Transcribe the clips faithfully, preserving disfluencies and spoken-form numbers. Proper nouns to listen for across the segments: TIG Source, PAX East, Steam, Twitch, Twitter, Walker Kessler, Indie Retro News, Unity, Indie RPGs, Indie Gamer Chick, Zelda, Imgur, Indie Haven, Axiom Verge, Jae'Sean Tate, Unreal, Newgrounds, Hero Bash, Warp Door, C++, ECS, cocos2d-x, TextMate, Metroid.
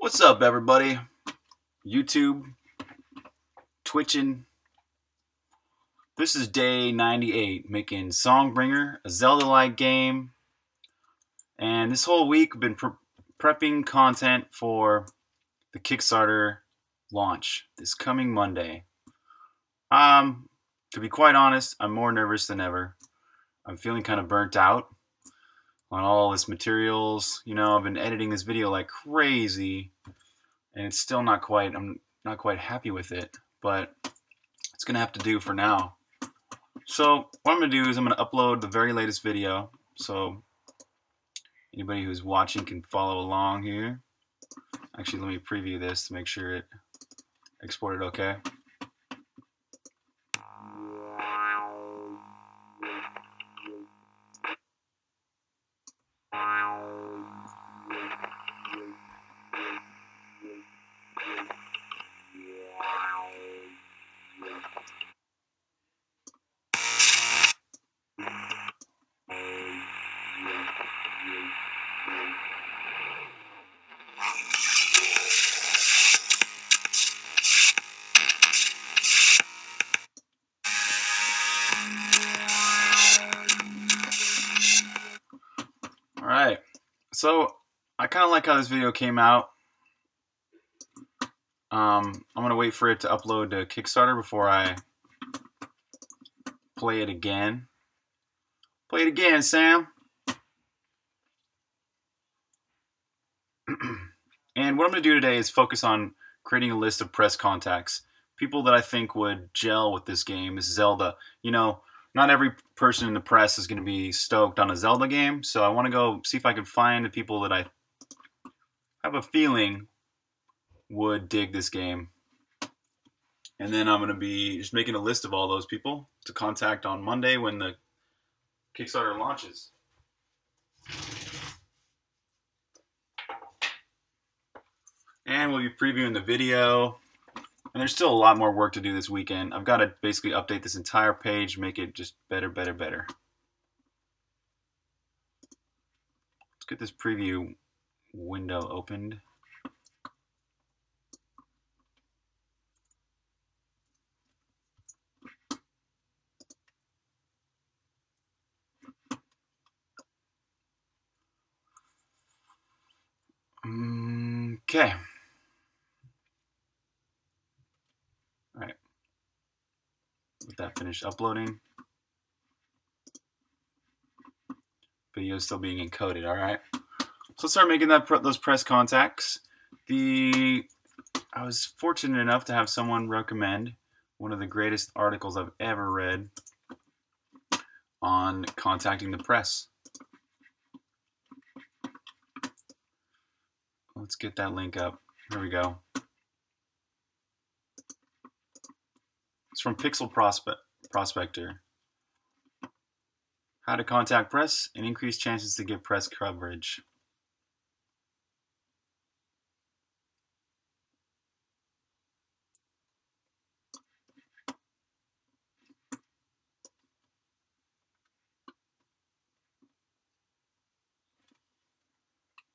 What's up, everybody? YouTube, twitching. This is day ninety-eight, making Songbringer, a Zelda-like game. And this whole week, I've been pre prepping content for the Kickstarter launch this coming Monday. Um, to be quite honest, I'm more nervous than ever. I'm feeling kind of burnt out on all this materials. You know, I've been editing this video like crazy, and it's still not quite, I'm not quite happy with it, but it's gonna have to do for now. So what I'm gonna do is I'm gonna upload the very latest video, so anybody who's watching can follow along here. Actually, let me preview this to make sure it exported okay. So, I kind of like how this video came out. Um, I'm going to wait for it to upload to Kickstarter before I play it again. Play it again, Sam! And what I'm going to do today is focus on creating a list of press contacts. People that I think would gel with this game, this Zelda. You know, not every person in the press is going to be stoked on a Zelda game, so I want to go see if I can find the people that I have a feeling would dig this game. And then I'm going to be just making a list of all those people to contact on Monday when the Kickstarter launches. And we'll be previewing the video. And there's still a lot more work to do this weekend. I've got to basically update this entire page, make it just better, better, better. Let's get this preview window opened. Okay. With that finished uploading, video is still being encoded. All right, so let's start making that those press contacts. The I was fortunate enough to have someone recommend one of the greatest articles I've ever read on contacting the press. Let's get that link up. Here we go. From Pixel Prospect, Prospector. How to contact press and increase chances to get press coverage.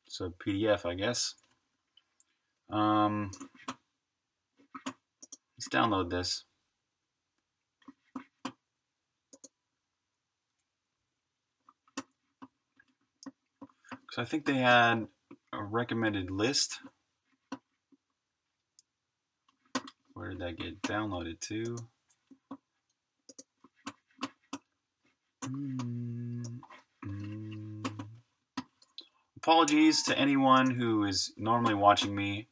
So P D F, I guess. Um, let's download this. So I think they had a recommended list. Where did that get downloaded to? Mm-hmm. Apologies to anyone who is normally watching me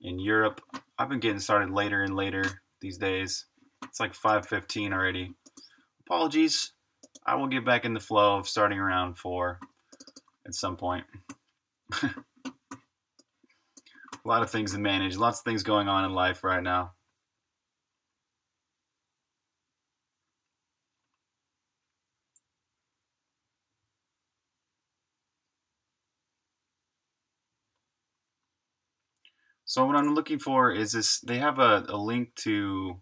in Europe. I've been getting started later and later these days. It's like five fifteen already. Apologies. I will get back in the flow of starting around four. At some point. A lot of things to manage, lots of things going on in life right now. So what I'm looking for is this, they have a, a link to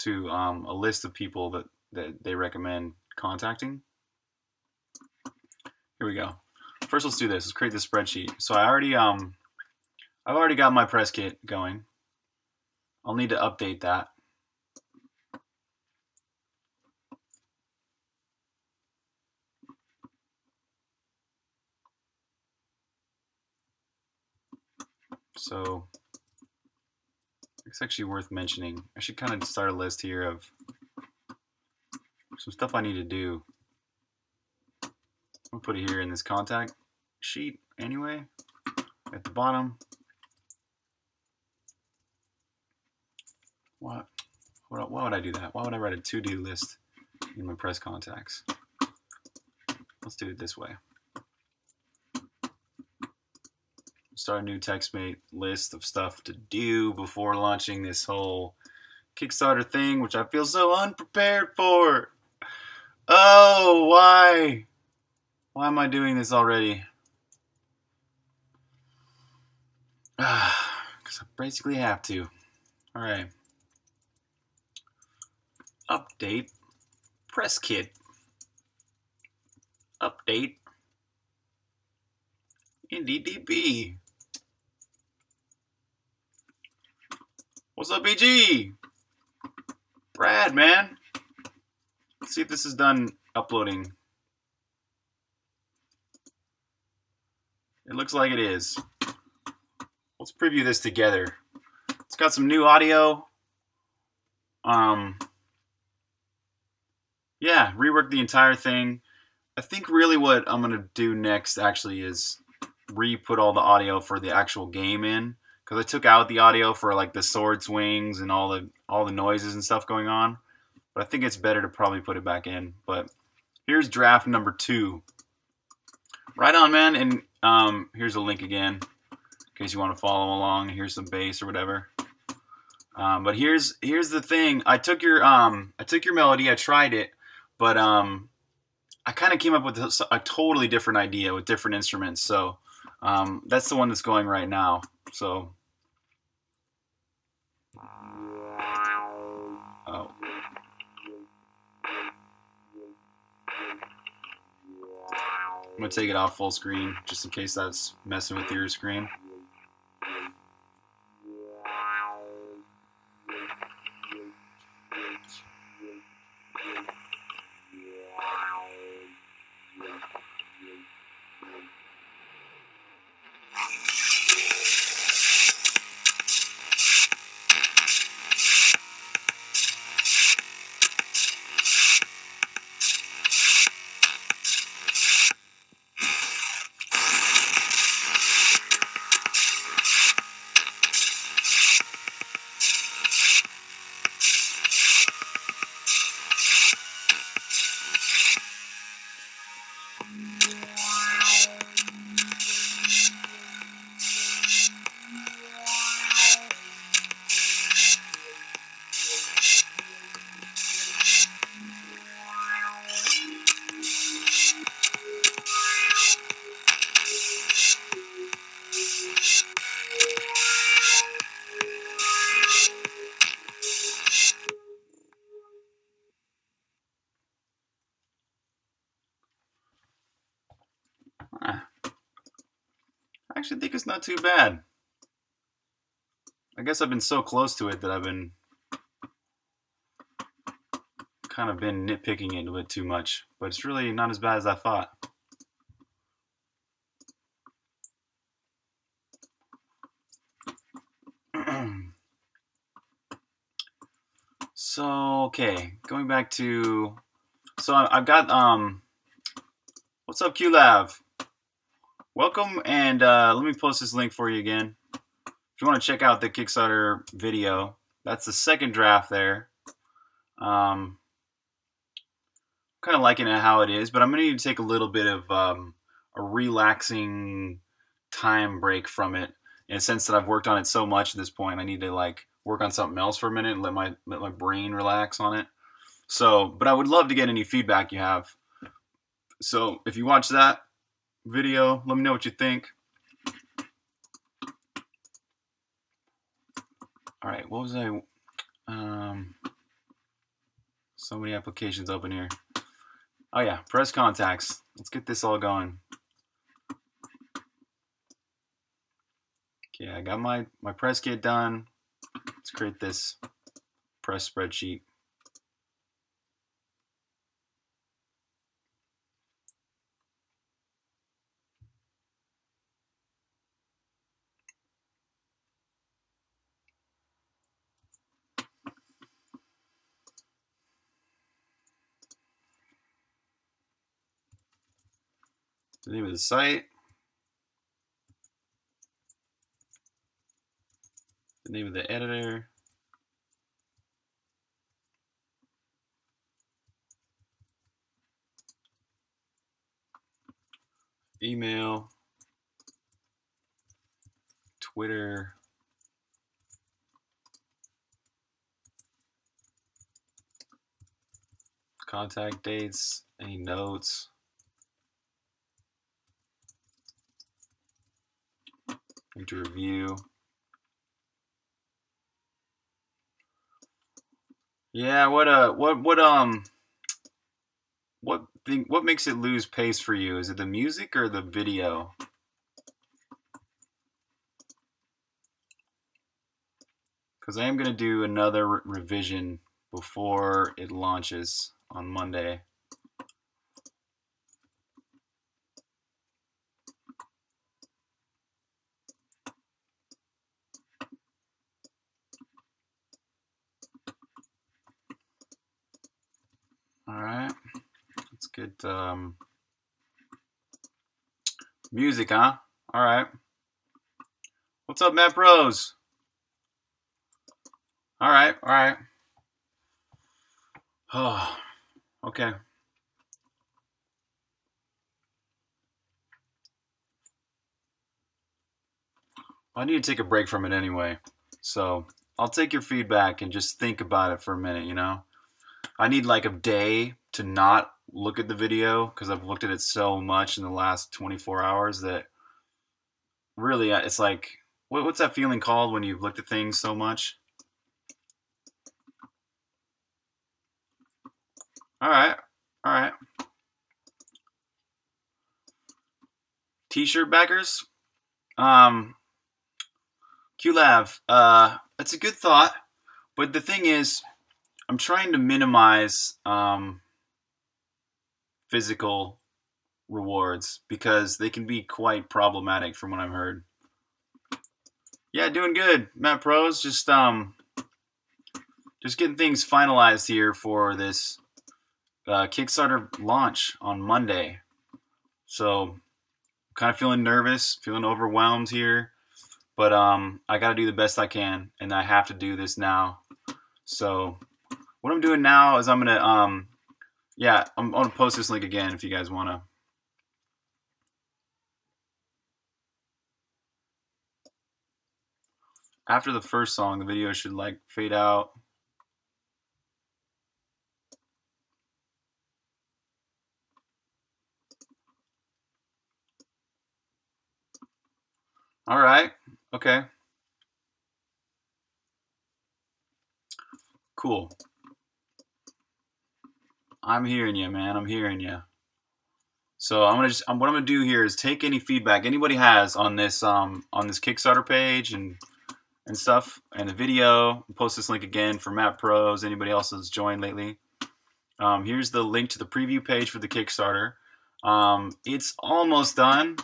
To, um, a list of people that that they recommend contacting. Here we go. First, let's do this. Let's create this spreadsheet. So I already, um, I've already got my press kit going. I'll need to update that. So it's actually worth mentioning. I should kind of start a list here of some stuff I need to do. I'll put it here in this contact sheet anyway, at the bottom. What? Why would I do that? Why would I write a to-do list in my press contacts? Let's do it this way. Start a new TextMate list of stuff to do before launching this whole Kickstarter thing, which I feel so unprepared for. Oh, why? Why am I doing this already? Ah, because I basically have to. All right. Update. Press kit. Update. IndieDB. What's up, B G? Brad, man. Let's see if this is done uploading. It looks like it is. Let's preview this together. It's got some new audio. Um, yeah, rework the entire thing. I think really what I'm going to do next actually is re-put all the audio for the actual game in. Because I took out the audio for like the sword swings and all the all the noises and stuff going on. But I think it's better to probably put it back in. But here's draft number two. Right on, man. And um, here's a link again in case you want to follow along. Here's some bass or whatever. Um, but here's here's the thing. I took your um I took your melody. I tried it, but um I kind of came up with a, a totally different idea with different instruments. So um, that's the one that's going right now. So. Oh. I'm going to take it off full screen just in case that's messing with your screen. Not too bad. I guess I've been so close to it that I've been kind of been nitpicking it a bit too much, but it's really not as bad as I thought. So, okay, going back to, so I've got, um, what's up, QLab? Welcome, and uh, let me post this link for you again. If you want to check out the Kickstarter video, that's the second draft there. Um, kind of liking it how it is, but I'm going to need to take a little bit of um, a relaxing time break from it, in a sense that I've worked on it so much at this point. I need to like work on something else for a minute and let my let my brain relax on it. So, but I would love to get any feedback you have. So, if you watch that video, let me know what you think. All right, what was I? Um, So many applications open here. Oh yeah, press contacts. Let's get this all going. Okay, I got my, my press kit done. Let's create this press spreadsheet. The name of the site, the name of the editor, email, Twitter, contact dates, any notes. To review. Yeah, what uh what what um what thing what makes it lose pace for you? Is it the music or the video? Because I am going to do another re revision before it launches on Monday. All right, let's get um, music, huh? All right. What's up, Matt Bros? All right, all right. Oh, okay. I need to take a break from it anyway, so I'll take your feedback and just think about it for a minute, you know? I need like a day to not look at the video because I've looked at it so much in the last twenty-four hours that really it's like, what, what's that feeling called when you've looked at things so much? All right. All right. T-shirt backers. Um, QLab. Uh, that's a good thought. But the thing is, I'm trying to minimize um, physical rewards because they can be quite problematic from what I've heard. Yeah, doing good, Matt Pros. Just um, just getting things finalized here for this uh, Kickstarter launch on Monday. So, kind of feeling nervous, feeling overwhelmed here, but um, I got to do the best I can, and I have to do this now. So. What I'm doing now is I'm gonna, um, yeah, I'm, I'm gonna post this link again if you guys wanna. After the first song, the video should like fade out. All right, okay. Cool. I'm hearing you, man. I'm hearing you. So I'm gonna just I'm, what I'm gonna do here is take any feedback anybody has on this um on this Kickstarter page and and stuff and the video. I'll post this link again for Matt Pros. Anybody else that's joined lately? Um, here's the link to the preview page for the Kickstarter. Um, it's almost done.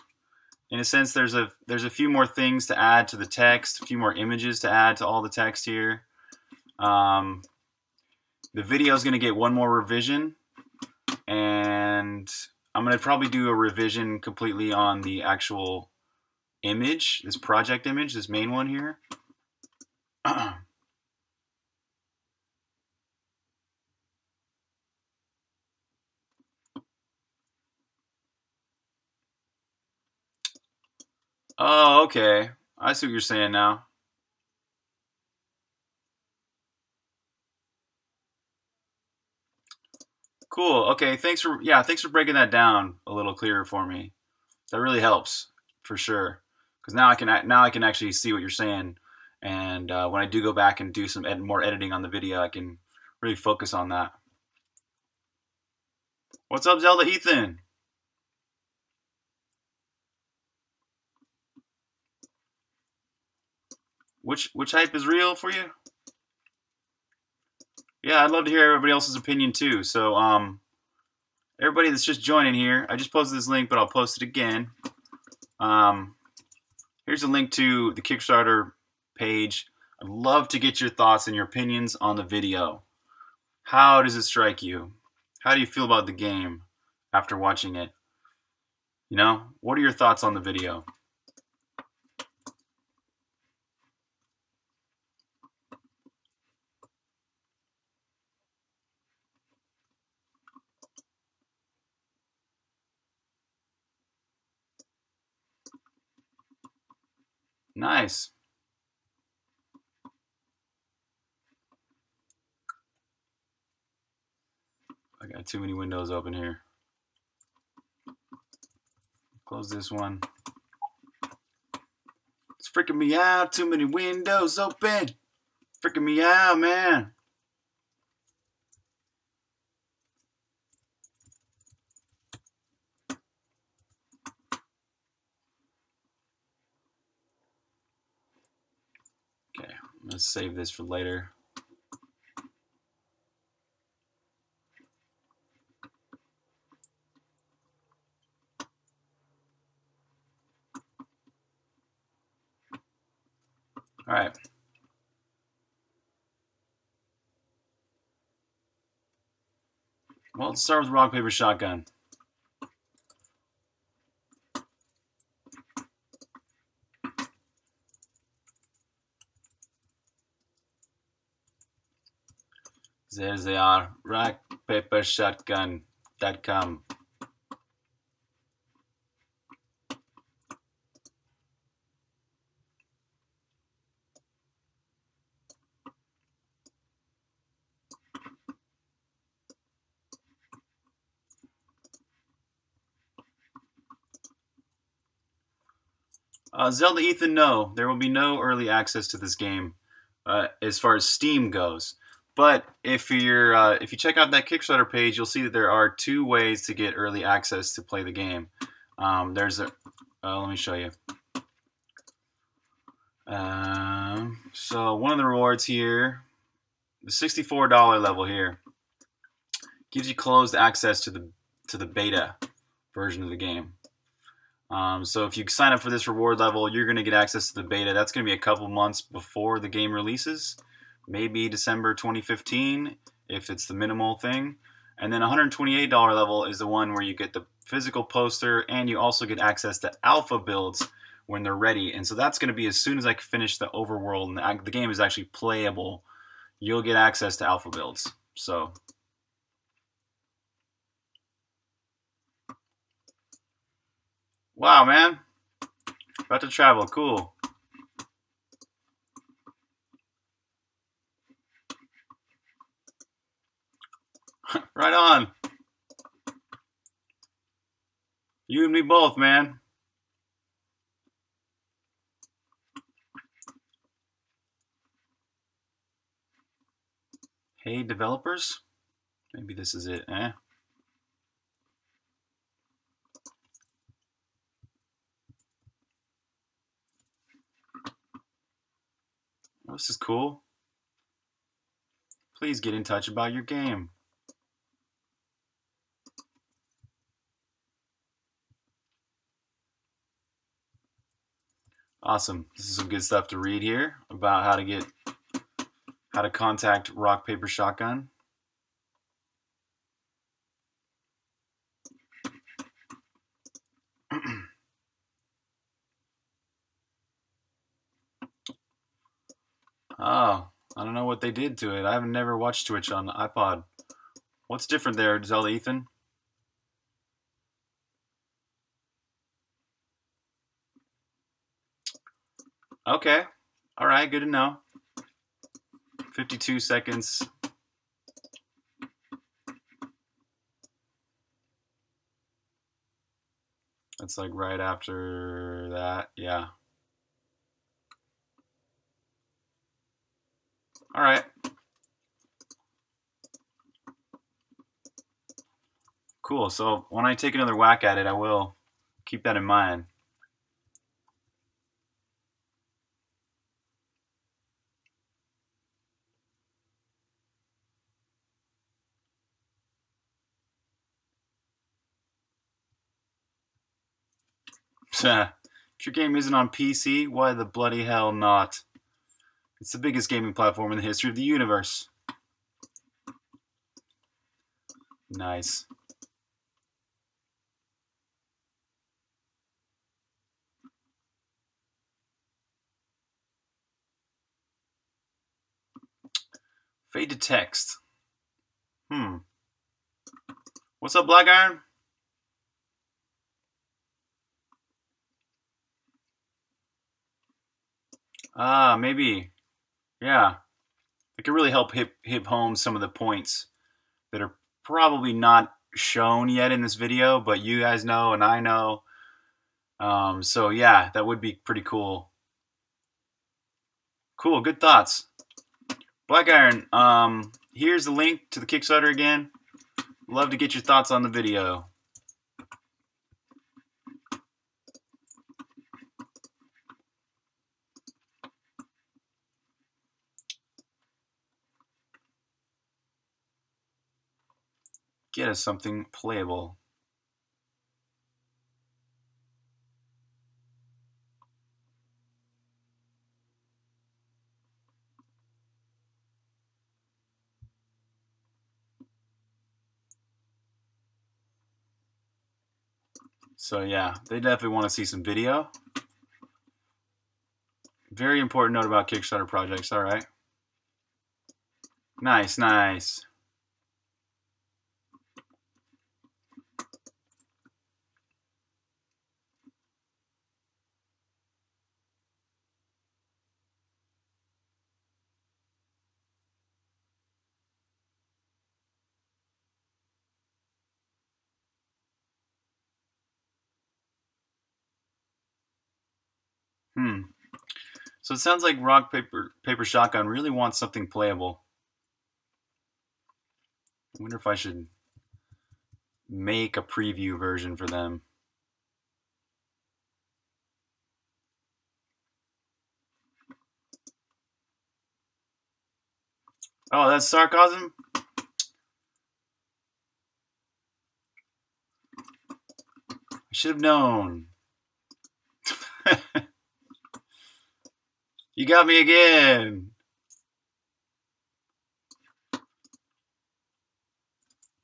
In a sense, there's a there's a few more things to add to the text, a few more images to add to all the text here. Um, The video is going to get one more revision, and I'm going to probably do a revision completely on the actual image, this project image, this main one here. Oh, okay. I see what you're saying now. Cool. Okay. Thanks for, yeah, thanks for breaking that down a little clearer for me. That really helps for sure. Cause now I can, now I can actually see what you're saying. And uh, when I do go back and do some ed more editing on the video, I can really focus on that. What's up, Zelda Ethan? Which which hype is real for you? Yeah, I'd love to hear everybody else's opinion too. So, um, everybody that's just joining here, I just posted this link, but I'll post it again. Um, here's a link to the Kickstarter page. I'd love to get your thoughts and your opinions on the video. How does it strike you? How do you feel about the game after watching it? You know, what are your thoughts on the video? Nice. I got too many windows open here. Close this one. It's freaking me out. Too many windows open. Freaking me out, man. Okay, I'm gonna save this for later. All right. Well, let's start with Rock, Paper, Shotgun. There they are, rock paper shotgun dot com. Uh, Zelda Ethan, no, there will be no early access to this game uh, as far as Steam goes. But if you're uh, if you check out that Kickstarter page, you'll see that there are two ways to get early access to play the game. Um, there's a uh, let me show you. Um, so one of the rewards here, the sixty-four dollar level here, gives you closed access to the to the beta version of the game. Um, so if you sign up for this reward level, you're going to get access to the beta. That's going to be a couple months before the game releases, maybe December twenty fifteen if it's the minimal thing. And then one hundred twenty-eight dollar level is the one where you get the physical poster and you also get access to alpha builds when they're ready. And so that's going to be as soon as I finish the overworld and the, the game is actually playable, you'll get access to alpha builds. So... wow, man. About to travel. Cool. Right on. You and me both, man. Hey, developers. Maybe this is it, eh? This is cool. Please get in touch about your game. Awesome. This is some good stuff to read here about how to get, how to contact Rock, Paper, Shotgun. Oh, I don't know what they did to it. I have never watched Twitch on the iPod. What's different there, Zelda Ethan? Okay. All right, good to know. fifty-two seconds. That's like right after that. Yeah. All right. cool. So when I take another whack at it, I will keep that in mind. If your game isn't on P C, why the bloody hell not? It's the biggest gaming platform in the history of the universe. Nice. Fade to text. Hmm. What's up, Black Iron? Ah, maybe. Yeah. It could really help hit, hit home some of the points that are probably not shown yet in this video, but you guys know and I know. Um, so, yeah, that would be pretty cool. Cool. Good thoughts. Black Iron, um, here's the link to the Kickstarter again. Love to get your thoughts on the video. Get us something playable. So yeah, they definitely want to see some video. Very important note about Kickstarter projects, all right. Nice, nice. Hmm. So it sounds like Rock Paper Paper Shotgun really wants something playable. I wonder if I should make a preview version for them. Oh, that's sarcasm? I should have known. You got me again.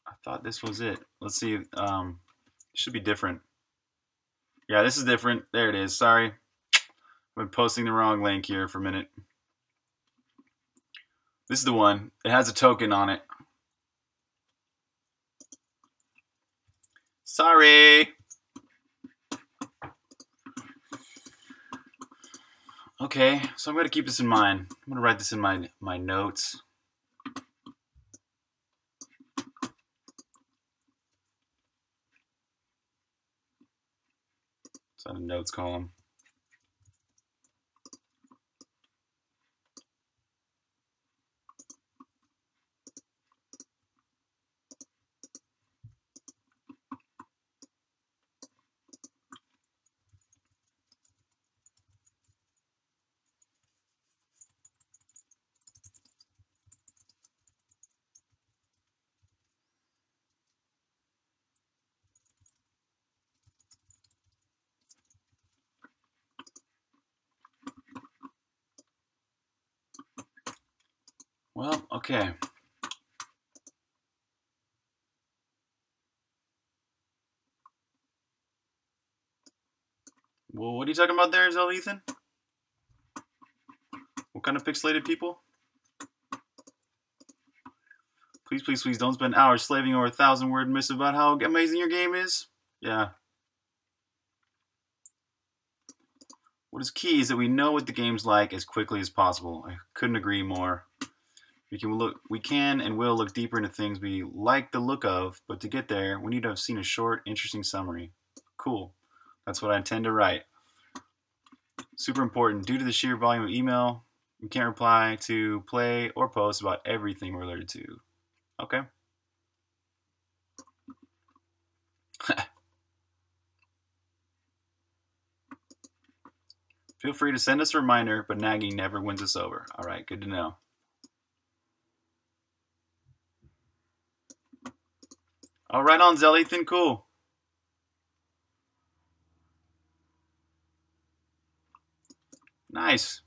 I thought this was it. Let's see. Um, it should be different. Yeah, this is different. There it is. Sorry. I've been posting the wrong link here for a minute. This is the one. It has a token on it. Sorry. Okay, so I'm going to keep this in mind. I'm going to write this in my, my notes. It's on the notes column. Well, okay. Well, what are you talking about there, Zelda Ethan? What kind of pixelated people? Please, please, please don't spend hours slaving over a thousand word miss about how amazing your game is. Yeah. What is key is that we know what the game's like as quickly as possible. I couldn't agree more. We can look, we can and will look deeper into things we like the look of, but to get there, we need to have seen a short, interesting summary. Cool. That's what I intend to write. Super important. Due to the sheer volume of email, we can't reply to, play, or post about everything related to. Okay. Feel free to send us a reminder, but nagging never wins us over. All right, good to know. All right on, Zelethan. Cool. Nice.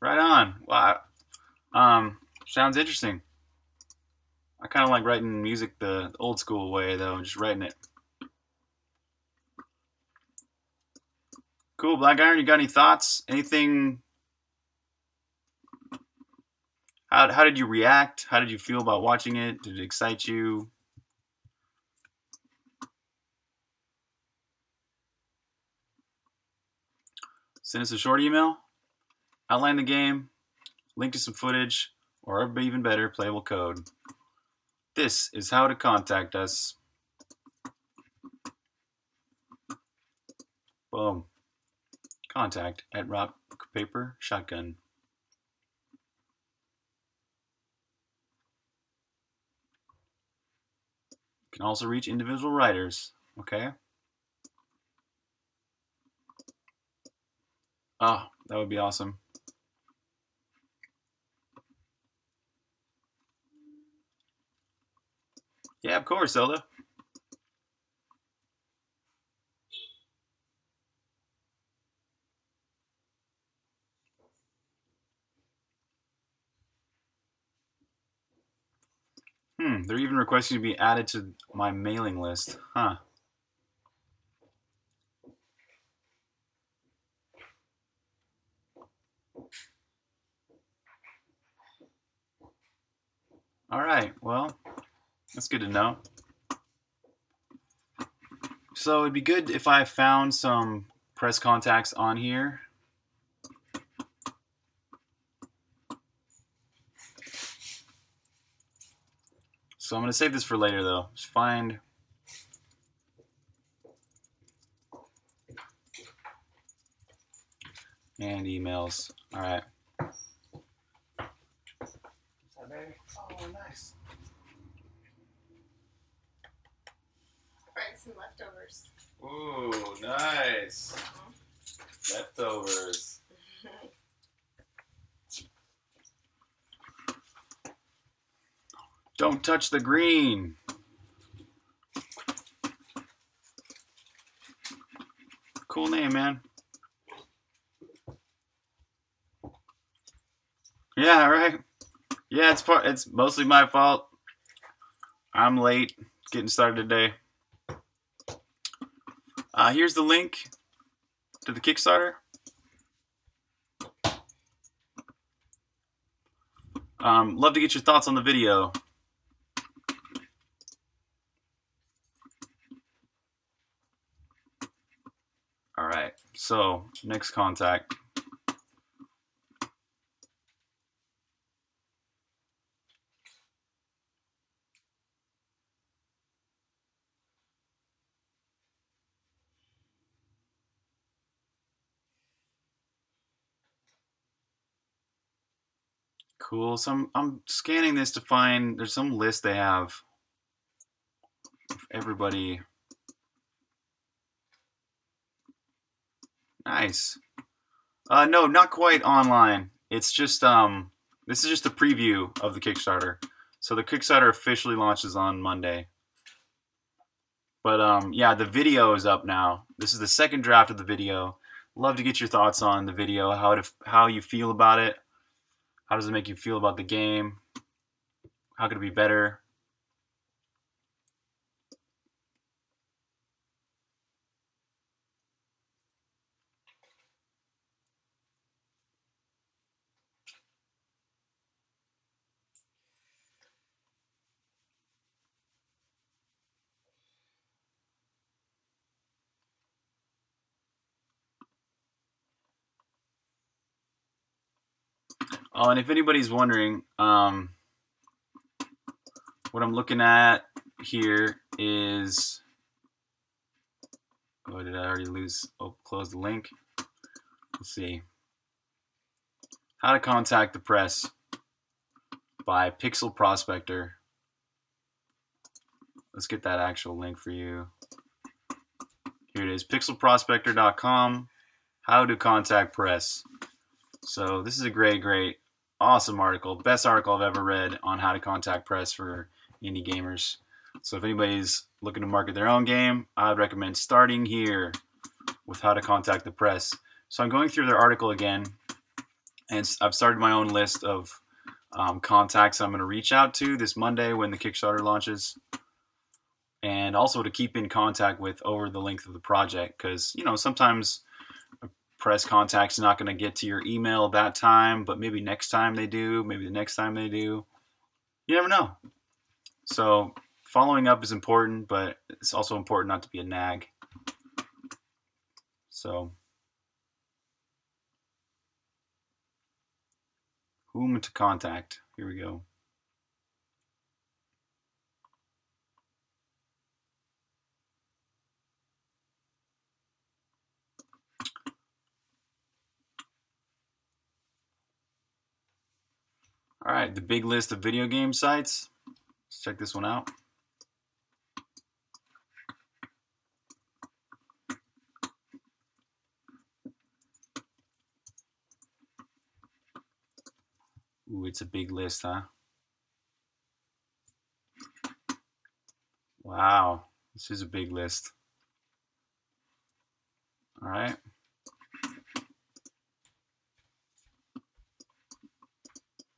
Right on. Wow. Um, sounds interesting. I kind of like writing music the old school way, though, just writing it. Cool, Black Iron, you got any thoughts? Anything? How, how did you react? How did you feel about watching it? Did it excite you? Send us a short email, outline the game, link to some footage, or even better, playable code. This is how to contact us. Boom. Contact at Rock Paper Shotgun. You can also reach individual writers. Okay. Ah, oh, that would be awesome. Yeah, of course, Zelda. Hmm, they're even requesting to be added to my mailing list. Huh. All right, well, that's good to know. So it'd be good if I found some press contacts on here. So I'm going to save this for later, though. Just find... and emails. All right. Oh, baby. Oh, nice. Bring some leftovers. Ooh, nice. Mm-hmm. Leftovers. Don't touch the green. Cool name, man. Yeah, right. Yeah, it's part. It's mostly my fault. I'm late getting started today. Uh, here's the link to the Kickstarter. Um, love to get your thoughts on the video. So, next contact. Cool. So I'm, I'm scanning this to find there's some list they have of everybody. Nice. Uh, no, not quite online. It's just, um, this is just a preview of the Kickstarter. So the Kickstarter officially launches on Monday. But, um, yeah, the video is up now. This is the second draft of the video. Love to get your thoughts on the video, how to, how you feel about it. How does it make you feel about the game? How could it be better? Oh, and if anybody's wondering, um, what I'm looking at here is, oh, did I already lose, oh, close the link? Let's see. How to contact the press by Pixel Prospector. Let's get that actual link for you. Here it is, pixel prospector dot com How to Contact Press. So this is a great, great, awesome article. Best article I've ever read on how to contact press for indie gamers. So if anybody's looking to market their own game, I would recommend starting here with how to contact the press. So I'm going through their article again, and I've started my own list of um, contacts I'm going to reach out to this Monday when the Kickstarter launches, and also to keep in contact with over the length of the project, because, you know, sometimes a press contact's not going to get to your email that time, but maybe next time they do, maybe the next time they do. You never know. So following up is important, but it's also important not to be a nag. So, whom to contact. Here we go. All right, the big list of video game sites. Let's check this one out. Ooh, it's a big list, huh? Wow, this is a big list. All right.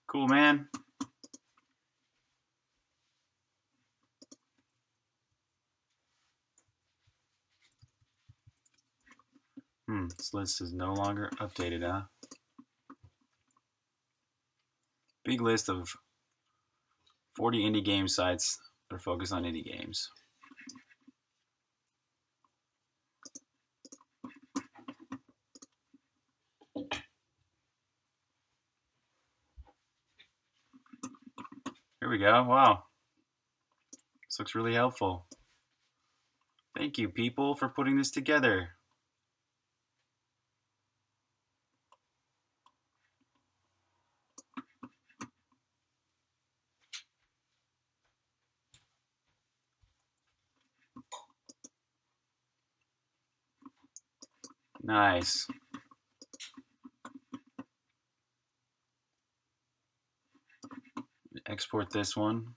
Cool, man. Hmm, this list is no longer updated, huh? Big list of forty indie game sites that are focused on indie games. Here we go. Wow. This looks really helpful. Thank you, people, for putting this together. Nice. Export this one.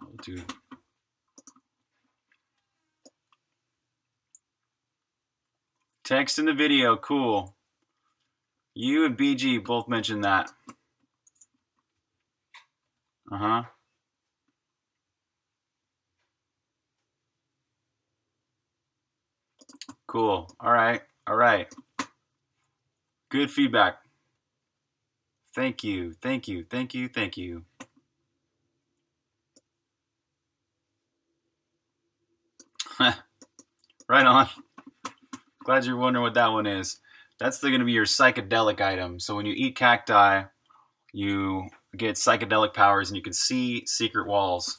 I'll do text in the video. Cool. You and B G both mentioned that. Uh-huh. Cool. All right. All right. Good feedback. Thank you. Thank you. Thank you. Thank you. Right on. Glad you're wondering what that one is. That's going to be your psychedelic item. So when you eat cacti, you get psychedelic powers and you can see secret walls.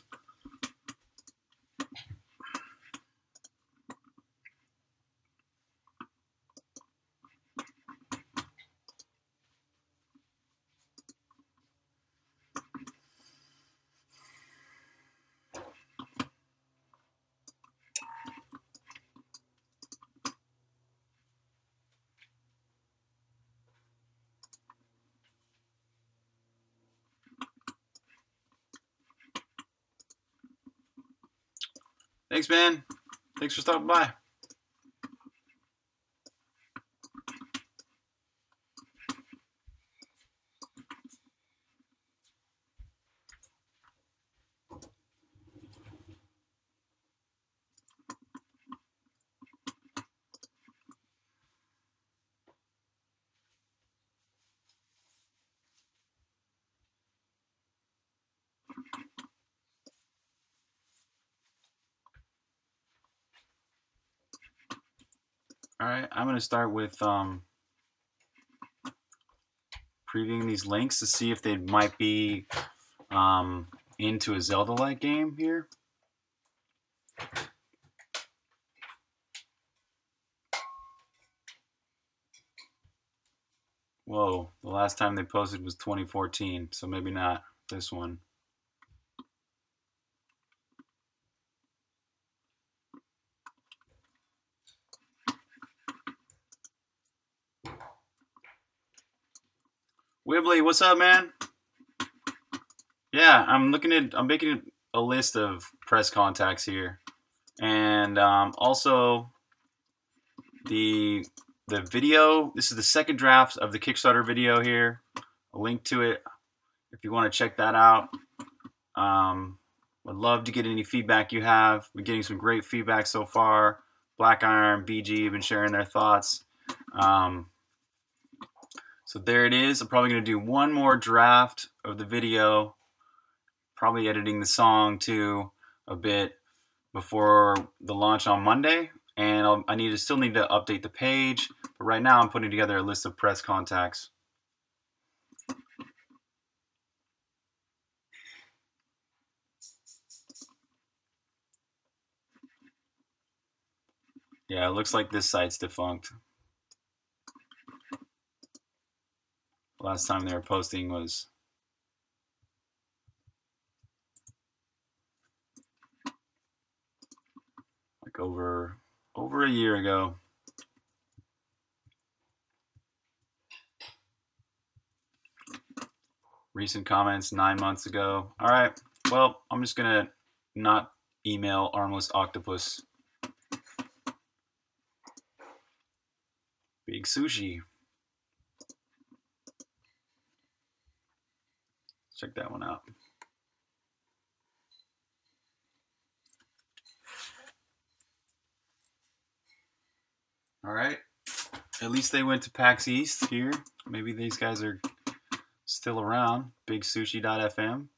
Thanks, man. Thanks for stopping by. All right, I'm going to start with um, previewing these links to see if they might be um, into a Zelda-like game here. Whoa, the last time they posted was twenty fourteen, so maybe not this one. Wibbly, what's up, man? Yeah, I'm looking at, I'm making a list of press contacts here, and um, also the the video. This is the second draft of the Kickstarter video here. A link to it if you want to check that out. Um, would love to get any feedback you have. We're getting some great feedback so far. Black Iron, B G have been sharing their thoughts. Um, so there it is. I'm probably going to do one more draft of the video. Probably editing the song too a bit before the launch on Monday. And I'll, I need to still need to update the page. But right now I'm putting together a list of press contacts. Yeah, it looks like this site's defunct. Last time they were posting was like over over a year ago. Recent comments nine months ago. All right. Well, I'm just gonna not email Armless Octopus. Big Sushi. Check that one out. All right. At least they went to PAX East here. Maybe these guys are still around. Big Sushi dot f m.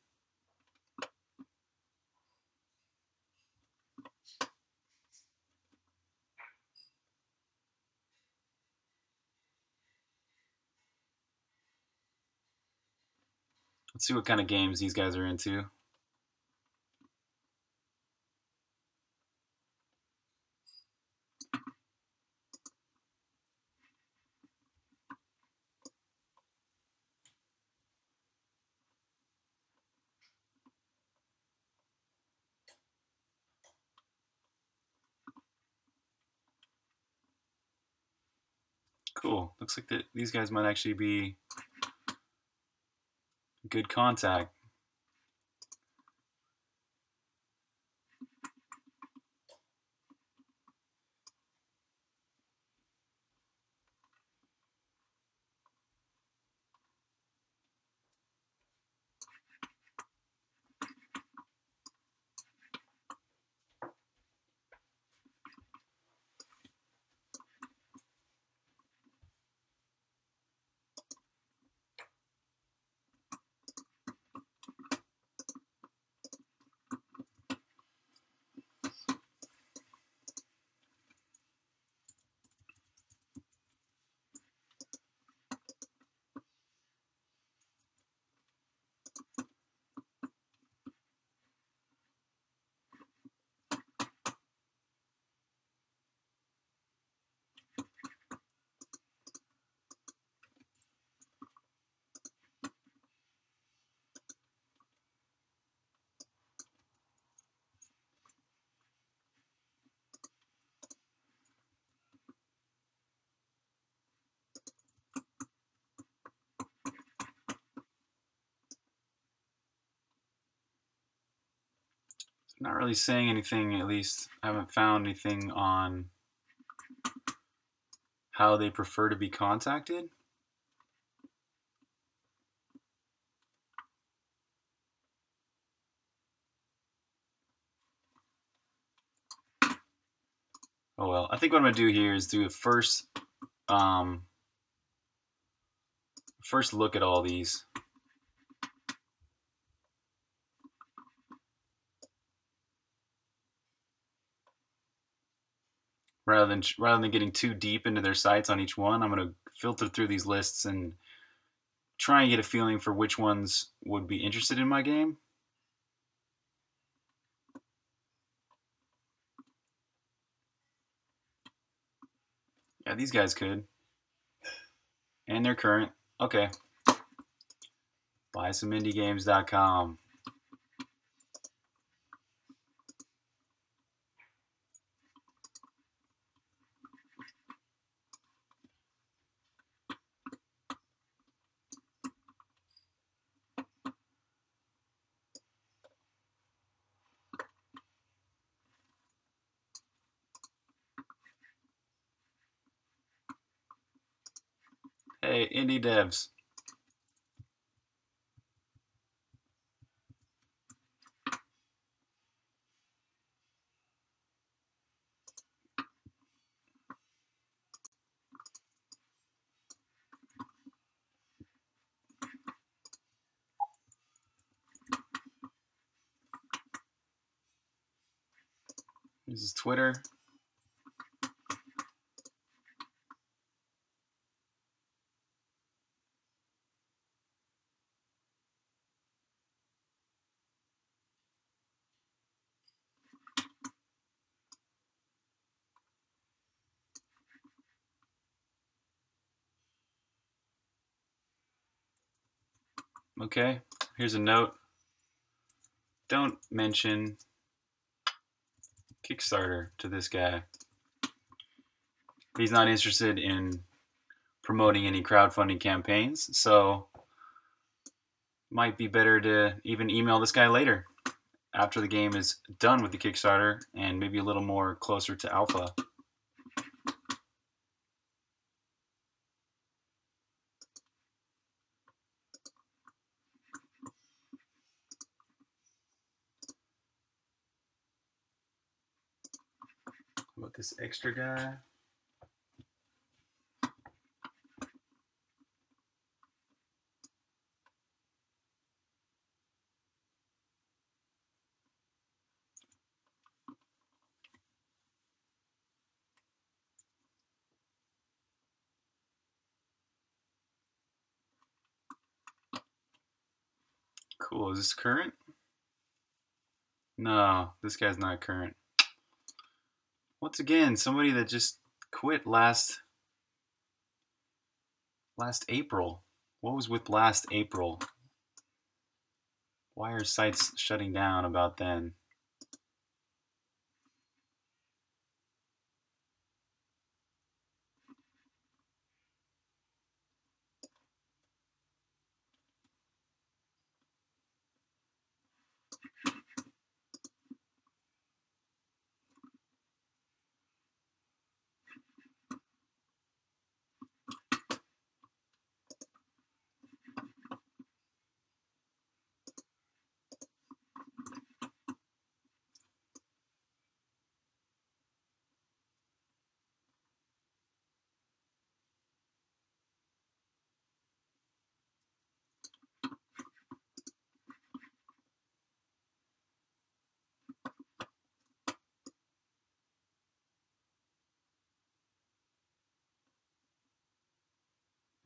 Let's see what kind of games these guys are into. Cool. Looks like that these guys might actually be good contact. Not really saying anything, at least I haven't found anything on how they prefer to be contacted. Oh well, I think what I'm gonna do here is do a first um, first look at all these. Rather than rather than getting too deep into their sites on each one, I'm going to filter through these lists and try and get a feeling for which ones would be interested in my game. Yeah, these guys could. And they're current. Okay. buy some indie games dot com. Hey, indie devs. This is Twitter. Okay, here's a note. Don't mention Kickstarter to this guy. He's not interested in promoting any crowdfunding campaigns, so might be better to even email this guy later after the game is done with the Kickstarter and maybe a little more closer to alpha. This extra guy. Cool, is this current? No, this guy's not current. Once again, somebody that just quit last last April. What was with last April? Why are sites shutting down about then?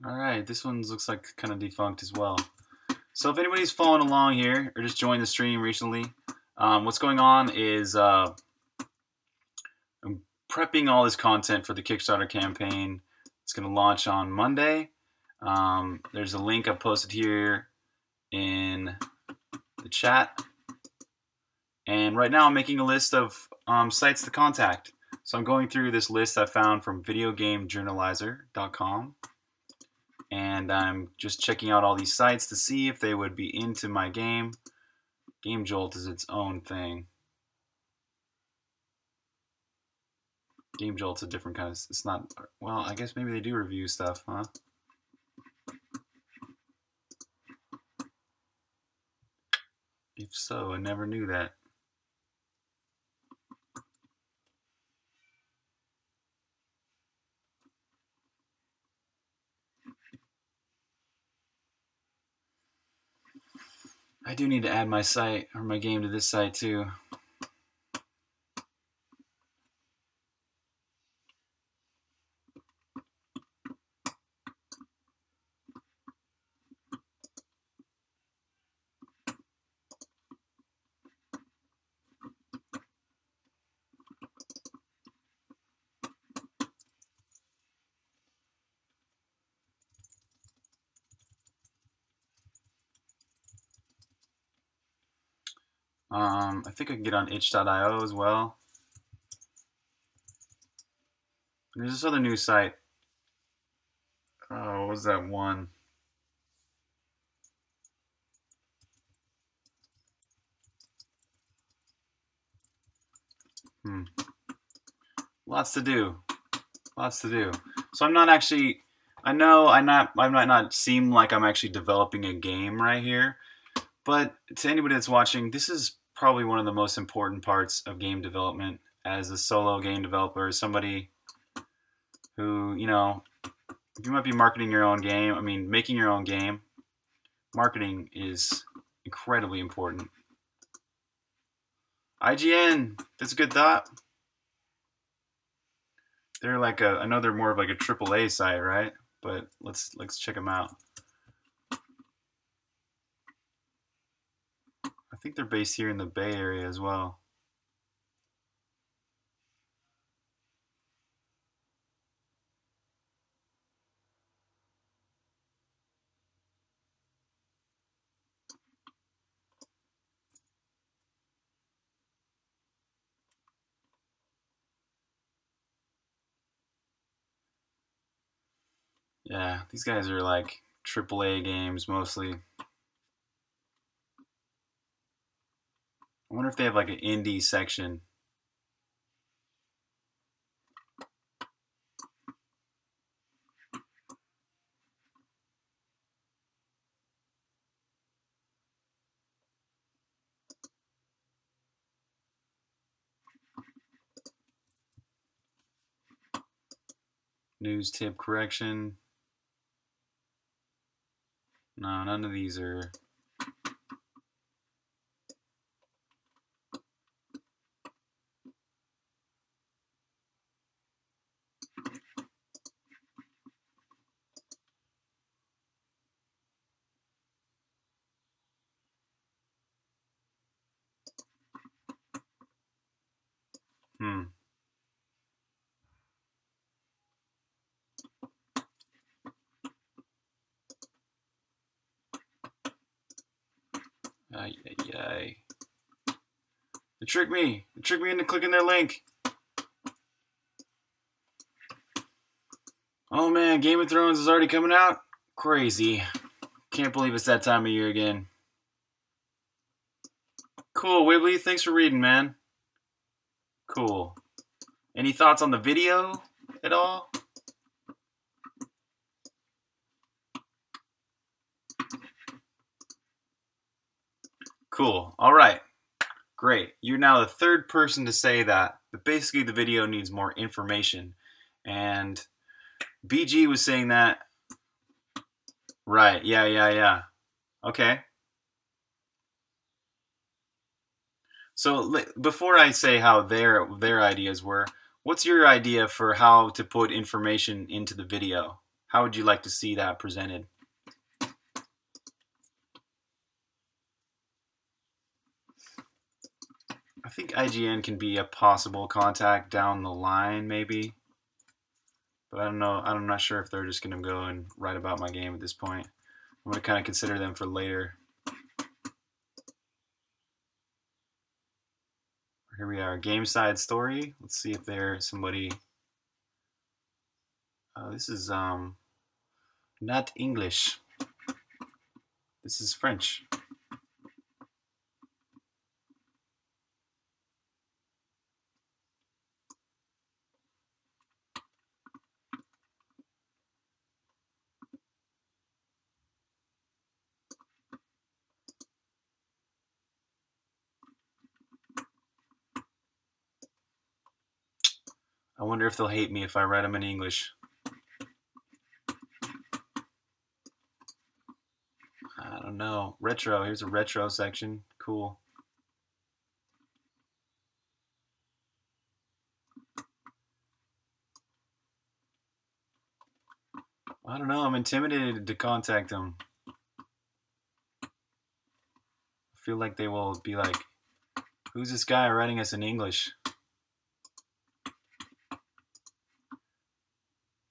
All right, this one looks like kind of defunct as well. So if anybody's following along here or just joined the stream recently, um, what's going on is uh, I'm prepping all this content for the Kickstarter campaign. It's going to launch on Monday. Um, there's a link I posted here in the chat. And right now I'm making a list of um, sites to contact. So I'm going through this list I found from video game journalizer dot com. And I'm just checking out all these sites to see if they would be into my game. Game Jolt is its own thing. Game Jolt's a different kind of... It's not... Well, I guess maybe they do review stuff, huh? If so, I never knew that. I do need to add my site or my game to this site too. Um, I think I can get on itch dot i o as well. And there's this other new site. Oh, what was that one? Hmm. Lots to do. Lots to do. So I'm not actually I know I not I might not seem like I'm actually developing a game right here, but to anybody that's watching, this is probably one of the most important parts of game development. As a solo game developer, somebody who, you know, you might be marketing your own game. I mean, making your own game. Marketing is incredibly important. I G N, that's a good thought. They're like a, another more of like a triple A site, right? But let's let's check them out. I think they're based here in the Bay Area as well. Yeah, these guys are like triple A games mostly. I wonder if they have like an indie section. News tip correction. No, none of these are. Hmm. Ay, ay, ay. They tricked me. They tricked me into clicking their link. Oh man, Game of Thrones is already coming out? Crazy. Can't believe it's that time of year again. Cool, Wibbly. Thanks for reading, man. Cool. Any thoughts on the video at all? Cool. All right. Great. You're now the third person to say that, but basically the video needs more information. And B G was saying that. Right. Yeah, yeah, yeah. Okay. So before I say how their their ideas were, what's your idea for how to put information into the video? How would you like to see that presented? I think I G N can be a possible contact down the line, maybe. But I don't know. I'm not sure if they're just going to go and write about my game at this point. I'm going to kind of consider them for later. Here we are. Game side story. Let's see if there's somebody. Uh, this is um, not English. This is French. I wonder if they'll hate me if I write them in English. I don't know. Retro. Here's a retro section. Cool. I don't know. I'm intimidated to contact them. I feel like they will be like, who's this guy writing us in English?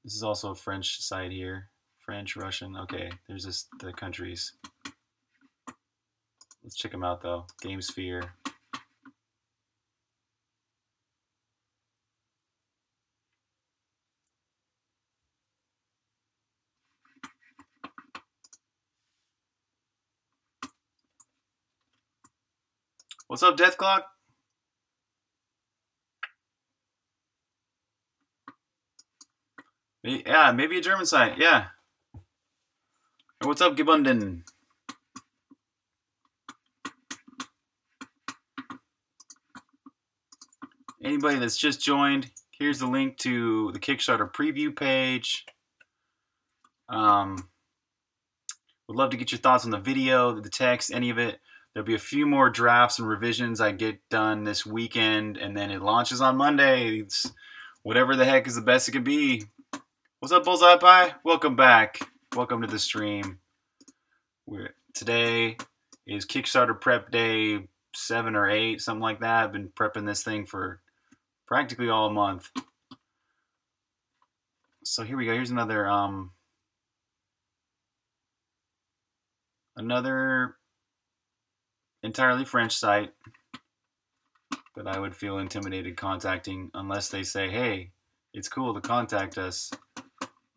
This is also a French side here. French, Russian. Okay, there's this, the countries. Let's check them out though. GameSphere. What's up, Death Clock? Yeah, maybe a German site. Yeah. What's up, Gebunden? Anybody that's just joined, here's the link to the Kickstarter preview page. Um, would love to get your thoughts on the video, the text, any of it. There'll be a few more drafts and revisions I get done this weekend, and then it launches on Monday. It's whatever the heck is the best it can be. What's up, Bullseye Pie? Welcome back. Welcome to the stream. We're, today is Kickstarter prep day seven or eight, something like that. I've been prepping this thing for practically all month. So here we go. Here's another um another entirely French site that I would feel intimidated contacting unless they say, hey, it's cool to contact us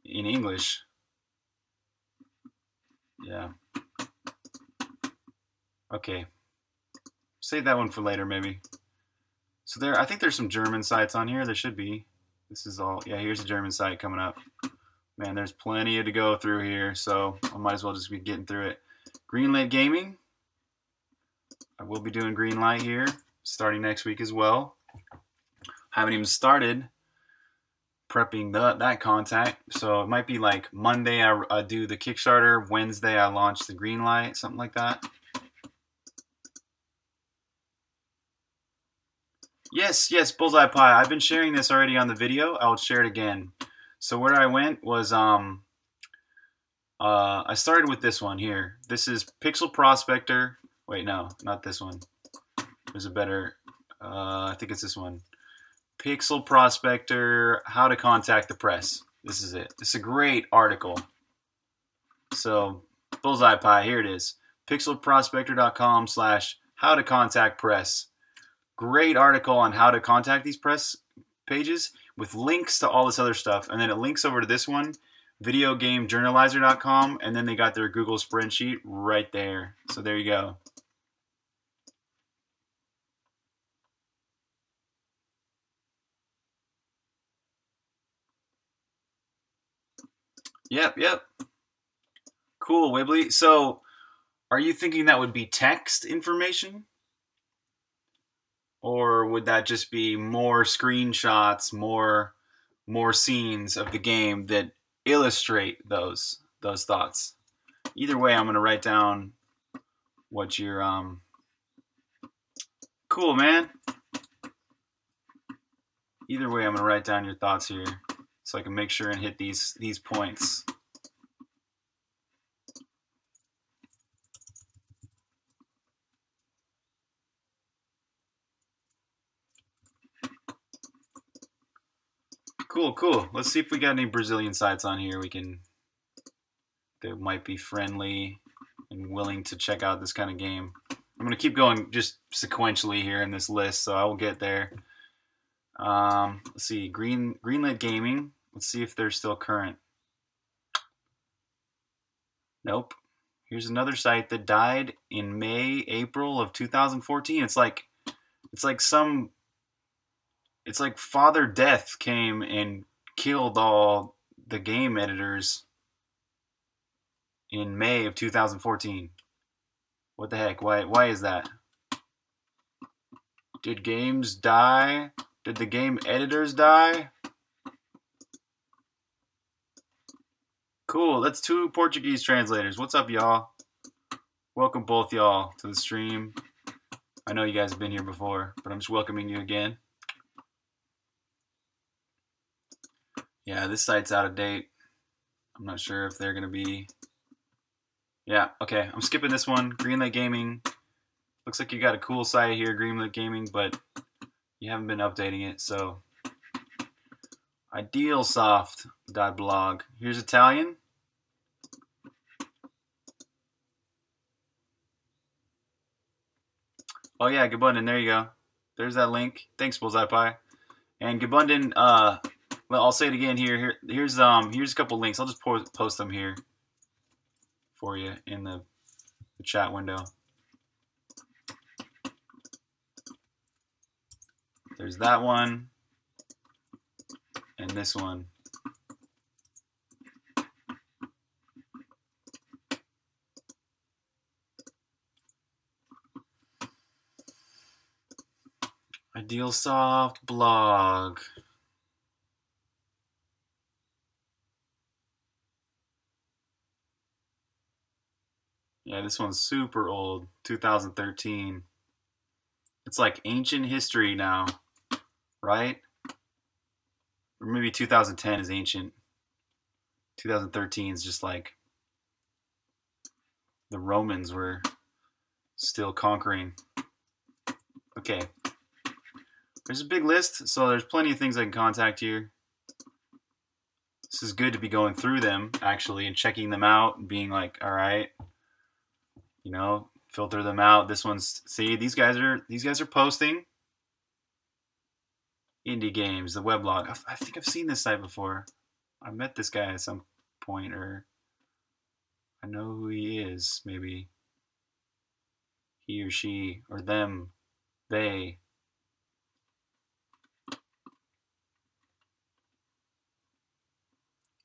in English. Yeah. Okay. Save that one for later, maybe. So there, I think there's some German sites on here. There should be. This is all, yeah, here's a German site coming up. Man, there's plenty to go through here, so I might as well just be getting through it. Greenlight Gaming. I will be doing Greenlight here, starting next week as well. Haven't even started prepping the, that contact, so it might be like Monday I, I do the Kickstarter, Wednesday I launch the Greenlight, something like that. Yes, yes, Bullseye Pie. I've been sharing this already on the video. I'll share it again. So where I went was, um, uh, I started with this one here. This is Pixel Prospector. Wait, no, not this one. There's a better, uh, I think it's this one. Pixel Prospector, How to Contact the Press. This is it. It's a great article. So, Bullseye Pie, here it is. Pixelprospector.com slash How to Contact Press. Great article on how to contact these press pages with links to all this other stuff. And then it links over to this one, video game journalizer dot com, and then they got their Google spreadsheet right there. So there you go. Yep, yep. Cool, Wibbly. So are you thinking that would be text information? Or would that just be more screenshots, more more scenes of the game that illustrate those those thoughts? Either way, I'm gonna write down what your um cool man. Either way, I'm gonna write down your thoughts here so I can make sure and hit these these points. Cool, cool. Let's see if we got any Brazilian sites on here we can that might be friendly and willing to check out this kind of game. I'm gonna keep going just sequentially here in this list, so I will get there. Um, let's see, Green Greenlight Gaming. Let's see if they're still current. Nope. Here's another site that died in May, April of two thousand fourteen. It's like it's like some. It's like Father Death came and killed all the game editors in May of two thousand fourteen. What the heck? Why why is that? Did games die? Did the game editors die? Cool, that's two Portuguese translators. What's up, y'all? Welcome both y'all to the stream. I know you guys have been here before, but I'm just welcoming you again. Yeah, this site's out of date. I'm not sure if they're going to be... Yeah, okay. I'm skipping this one. Greenlight Gaming. Looks like you got a cool site here, Greenlight Gaming, but you haven't been updating it, so... idealsoft dot blog. Here's Italian. Oh, yeah, Gabunden. There you go. There's that link. Thanks, Bullseye Pie. And Gabunden... Uh, Well, I'll say it again here. Here, here's um, here's a couple links. I'll just post, post them here for you in the, the chat window. There's that one and this one. DealSoft blog. Yeah, this one's super old, two thousand thirteen. It's like ancient history now, right? Or maybe two thousand ten is ancient. two thousand thirteen is just like the Romans were still conquering. Okay. There's a big list, so there's plenty of things I can contact here. This is good to be going through them, actually, and checking them out and being like, all right, you know, filter them out. This one's, see, these guys are these guys are posting indie games, the weblog. I, I think I've seen this site before. I met this guy at some point, or I know who he is, maybe. He or she, or them, they.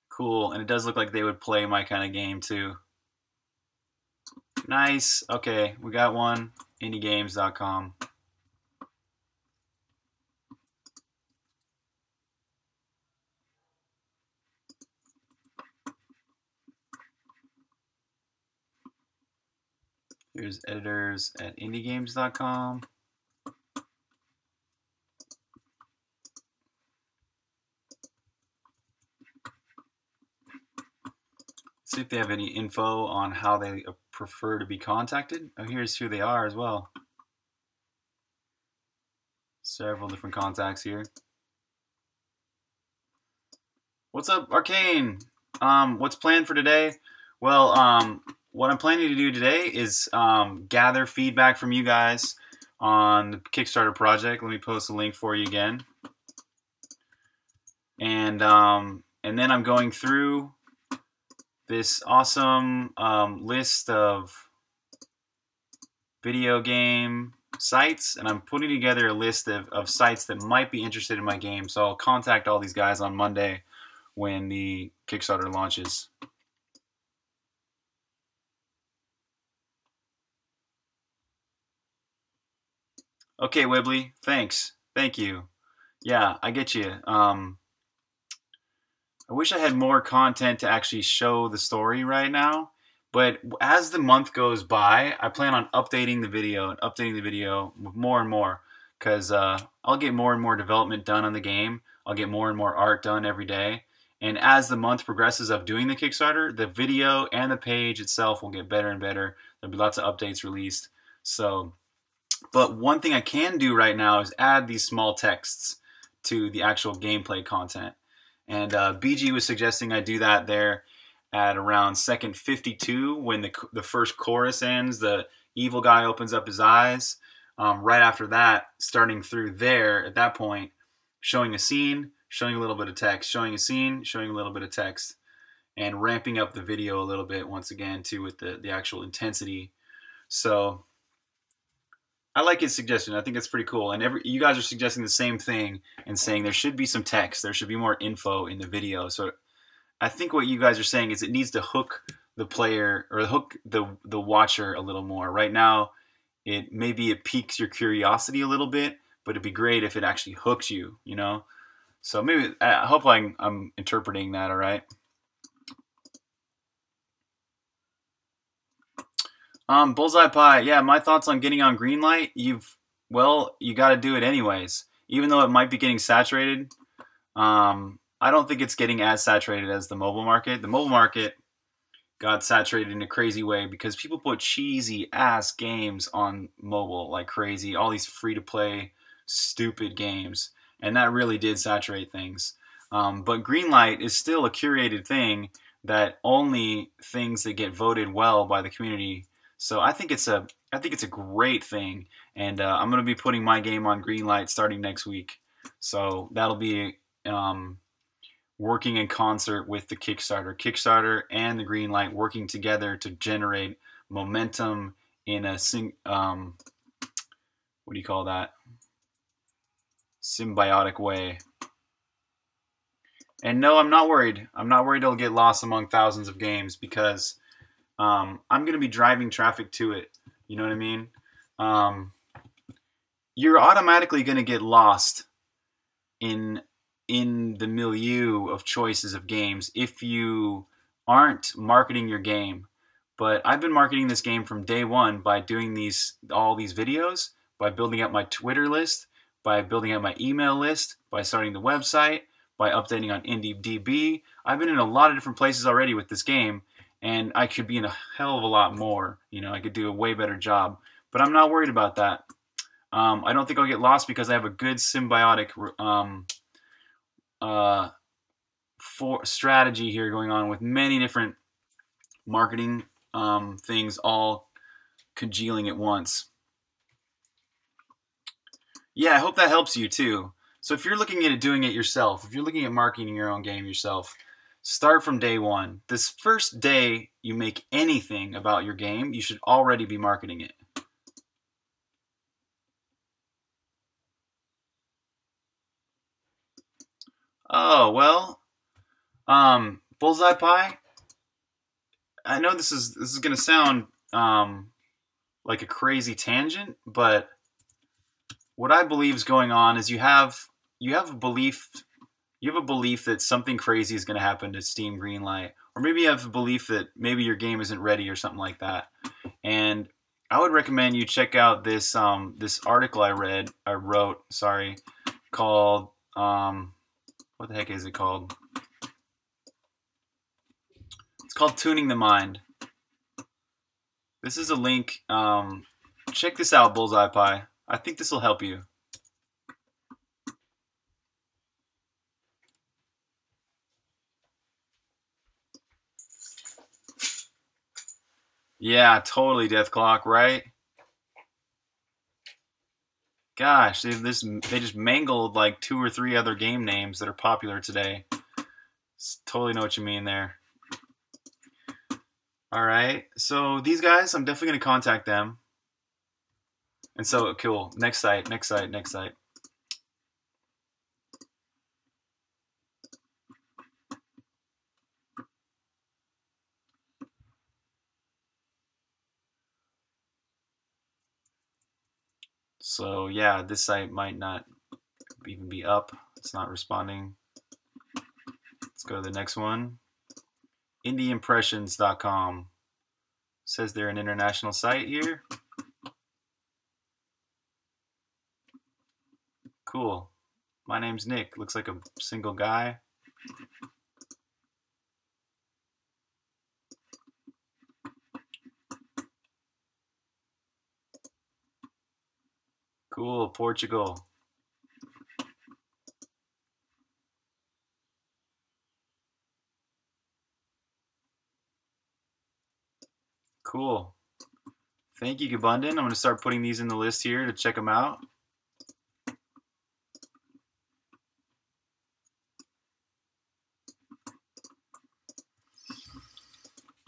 Cool, and it does look like they would play my kind of game too. Nice, okay, we got one, indie games dot com. Here's editors at indie games dot com. See if they have any info on how they prefer to be contacted. Oh, here's who they are as well. Several different contacts here. What's up, Arcane? Um, what's planned for today? Well, um, what I'm planning to do today is um, gather feedback from you guys on the Kickstarter project. Let me post a link for you again. And um, and then I'm going through this awesome um, list of video game sites, and I'm putting together a list of, of sites that might be interested in my game. So I'll contact all these guys on Monday when the Kickstarter launches. Okay, Wibbly, thanks. Thank you. Yeah, I get you. Um, I wish I had more content to actually show the story right now. But as the month goes by, I plan on updating the video and updating the video more and more. Because uh, I'll get more and more development done on the game. I'll get more and more art done every day. And as the month progresses of doing the Kickstarter, the video and the page itself will get better and better. There'll be lots of updates released. So... But one thing I can do right now is add these small texts to the actual gameplay content. And uh, B G was suggesting I do that there at around second fifty-two when the, the first chorus ends, the evil guy opens up his eyes. Um, right after that, starting through there at that point, showing a scene, showing a little bit of text, showing a scene, showing a little bit of text, and ramping up the video a little bit once again too with the, the actual intensity. So... I like his suggestion. I think it's pretty cool. And every you guys are suggesting the same thing and saying there should be some text. There should be more info in the video. So I think what you guys are saying is it needs to hook the player or hook the, the watcher a little more. Right now, it maybe it piques your curiosity a little bit, but it'd be great if it actually hooks you, you know? So maybe I hope I'm, I'm interpreting that all right. Um, Bullseye Pie, yeah, my thoughts on getting on Greenlight, you've, well, you got to do it anyways. Even though it might be getting saturated, um, I don't think it's getting as saturated as the mobile market. The mobile market got saturated in a crazy way because people put cheesy-ass games on mobile like crazy, all these free-to-play stupid games, and that really did saturate things. Um, but Greenlight is still a curated thing that only things that get voted well by the community. So I think it's a I think it's a great thing, and uh, I'm gonna be putting my game on Greenlight starting next week. So that'll be um, working in concert with the Kickstarter, Kickstarter and the Greenlight working together to generate momentum in a sing um, what do you call that? Symbiotic way. And no, I'm not worried. I'm not worried it'll get lost among thousands of games because. Um, I'm going to be driving traffic to it. You know what I mean? Um, you're automatically going to get lost in in the milieu of choices of games if you aren't marketing your game. But I've been marketing this game from day one by doing these all these videos, by building up my Twitter list, by building up my email list, by starting the website, by updating on IndieDB. I've been in a lot of different places already with this game, and I could be in a hell of a lot more. You know, I could do a way better job, but I'm not worried about that. Um, I don't think I'll get lost because I have a good symbiotic um, uh, for strategy here going on with many different marketing um, things all congealing at once. Yeah, I hope that helps you too. So if you're looking at doing it yourself, if you're looking at marketing your own game yourself, start from day one. This first day you make anything about your game, you should already be marketing it. Oh, well, um, Bullseye Pie, I know this is this is going to sound um, like a crazy tangent, but what I believe is going on is you have you have a belief you have a belief that something crazy is going to happen to Steam Greenlight, or maybe you have a belief that maybe your game isn't ready or something like that. And I would recommend you check out this um, this article I read I wrote sorry called um, what the heck is it called? It's called Tuning the Mind. This is a link. Um, check this out, Bullseye Pie. I think this will help you. Yeah, totally Death Clock, right? Gosh, they this they just mangled like two or three other game names that are popular today. Totally know what you mean there. All right, so these guys, I'm definitely gonna contact them. And so, cool. Next site, next site, next site. So yeah, this site might not even be up. It's not responding. Let's go to the next one. Indie Impressions dot com. Says they're an international site here. Cool. My name's Nick. Looks like a single guy. Cool, Portugal. Cool. Thank you, Gabundin. I'm going to start putting these in the list here to check them out.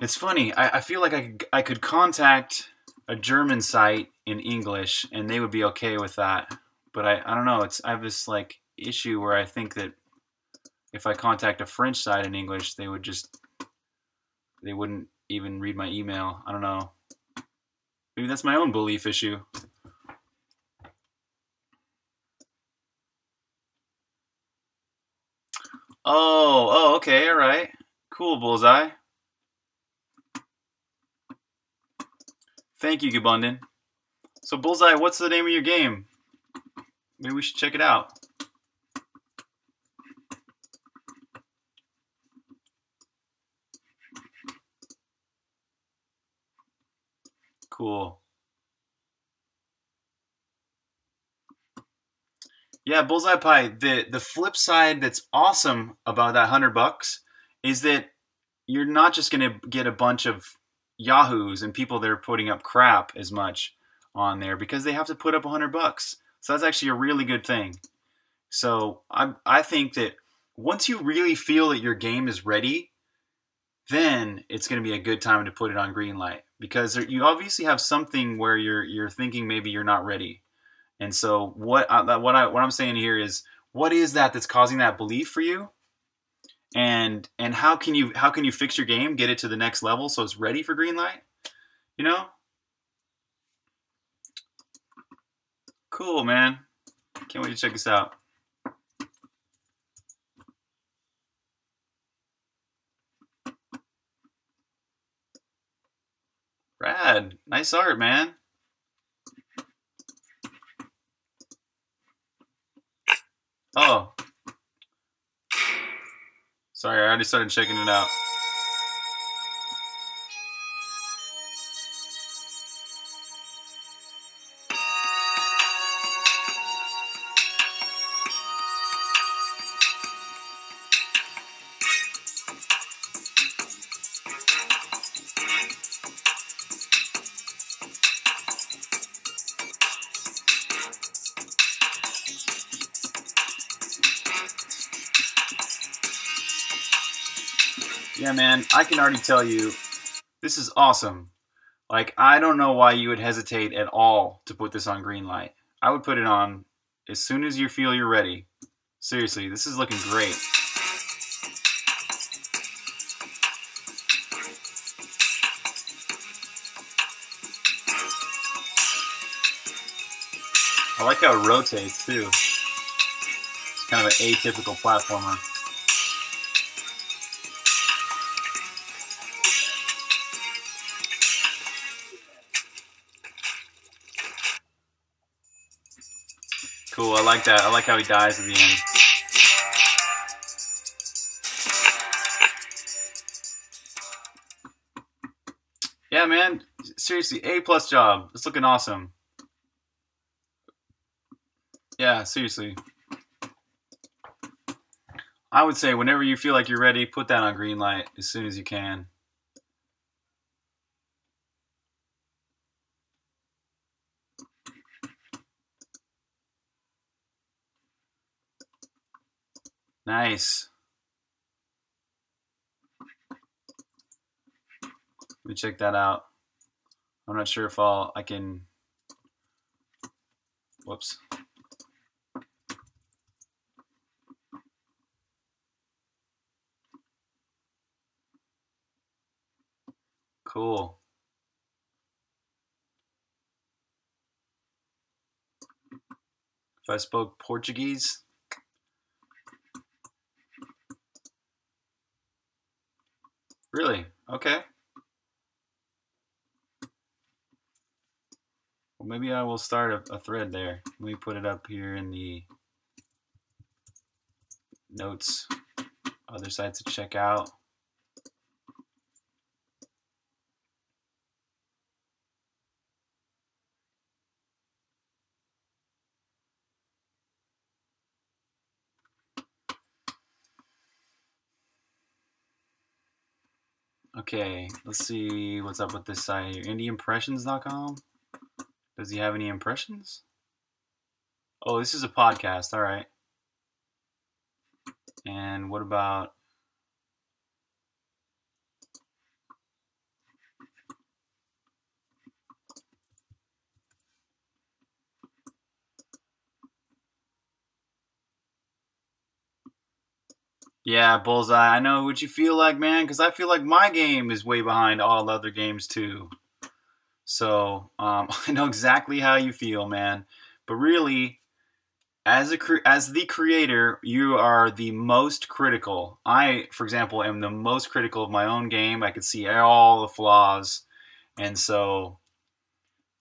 It's funny. I, I feel like I, I could contact a German site in English, and they would be okay with that. But I, I don't know. It's I have this like issue where I think that if I contact a French site in English, they would just they wouldn't even read my email. I don't know. Maybe that's my own belief issue. Oh, oh, okay, all right, cool, Bullseye. Thank you, Gabundin. So, Bullseye, what's the name of your game? Maybe we should check it out. Cool. Yeah, Bullseye Pie, the, the flip side that's awesome about that hundred bucks is that you're not just gonna get a bunch of Yahoos and people that are putting up crap as much on there, because they have to put up a hundred bucks. So that's actually a really good thing. So I I think that once you really feel that your game is ready, then it's going to be a good time to put it on Greenlight, because you obviously have something where you're you're thinking maybe you're not ready. And so what I, what I what I'm saying here is, what is that that's causing that belief for you? And and how can you how can you fix your game, get it to the next level so it's ready for Greenlight? You know? Cool, man. Can't wait to check this out. Rad. Nice art, man. Oh. Sorry, I already started checking it out. Yeah, man, I can already tell you, this is awesome. Like, I don't know why you would hesitate at all to put this on Greenlight. I would put it on as soon as you feel you're ready. Seriously, this is looking great. I like how it rotates, too. It's kind of an atypical platformer. Cool, I like that. I like how he dies at the end. Yeah, man. Seriously, A-plus job. It's looking awesome. Yeah, seriously. I would say whenever you feel like you're ready, put that on Greenlight as soon as you can. Nice. Let me check that out. I'm not sure if I'll, I can, whoops. Cool. If I spoke Portuguese. Really? Okay. Well, maybe I will start a, a thread there. Let me put it up here in the notes. Other sites to check out. Okay, let's see what's up with this site here. Indie Impressions dot com. Does he have any impressions? Oh, this is a podcast. All right. And what about... Yeah, Bullseye, I know what you feel like, man, because I feel like my game is way behind all other games, too. So, um, I know exactly how you feel, man. But really, as a cre as the creator, you are the most critical. I, for example, am the most critical of my own game. I could see all the flaws. And so,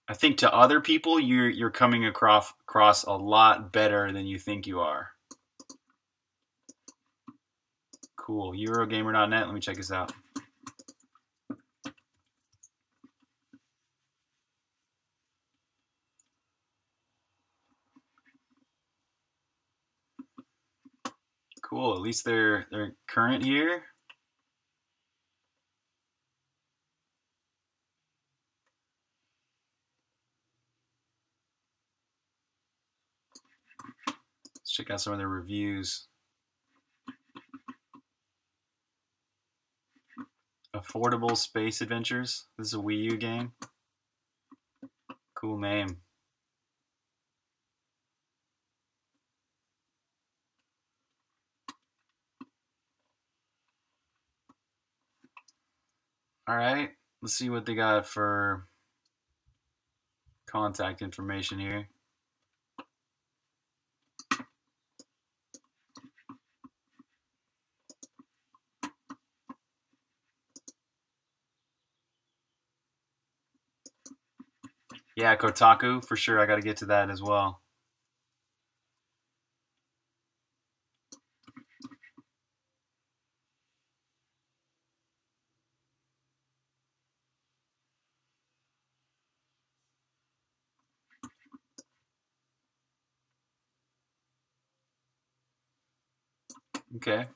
I think to other people, you're, you're coming across, across a lot better than you think you are. Cool, Eurogamer dot net, let me check this out. Cool, at least they're they're current here. Let's check out some of their reviews. Affordable Space Adventures. This is a Wii U game. Cool name. All right, let's see what they got for contact information here. Yeah, Kotaku, for sure. I got to get to that as well. Okay.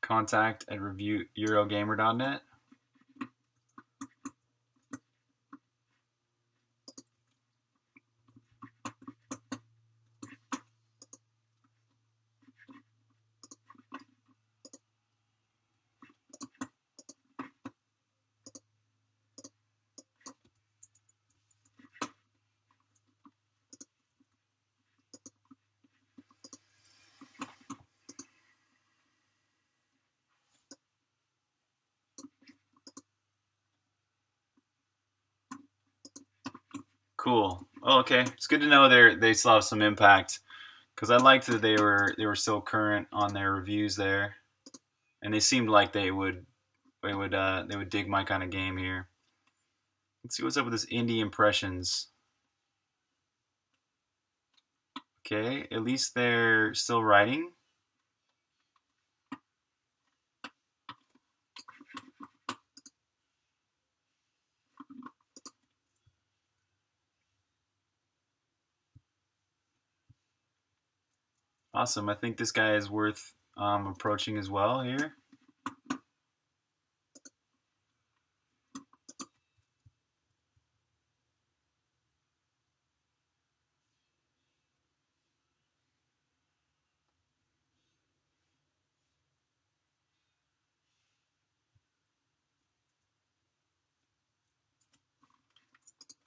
Contact at review Eurogamer dot net. Cool. Oh, okay. It's good to know they they still have some impact, because I liked that they were they were still current on their reviews there, and they seemed like they would they would uh, they would dig my kind of game here. Let's see what's up with this indie impressions. Okay, at least they're still writing. Awesome. I think this guy is worth um, approaching as well here.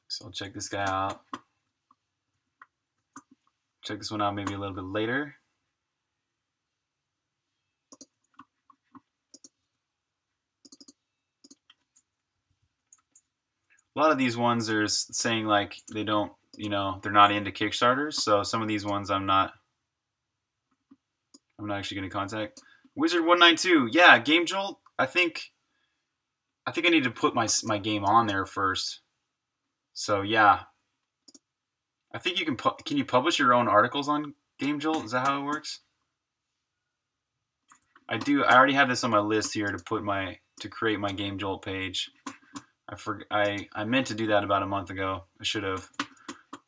So I'll check this guy out. Check this one out maybe a little bit later. A lot of these ones are saying like they don't, you know, they're not into Kickstarters. So some of these ones I'm not, I'm not actually going to contact. Wizard one ninety-two, yeah, Game Jolt. I think, I think I need to put my my game on there first. So yeah. I think you can, pu can you publish your own articles on Game Jolt? Is that how it works? I do, I already have this on my list here to put my, to create my Game Jolt page. I, for, I, I meant to do that about a month ago. I should have,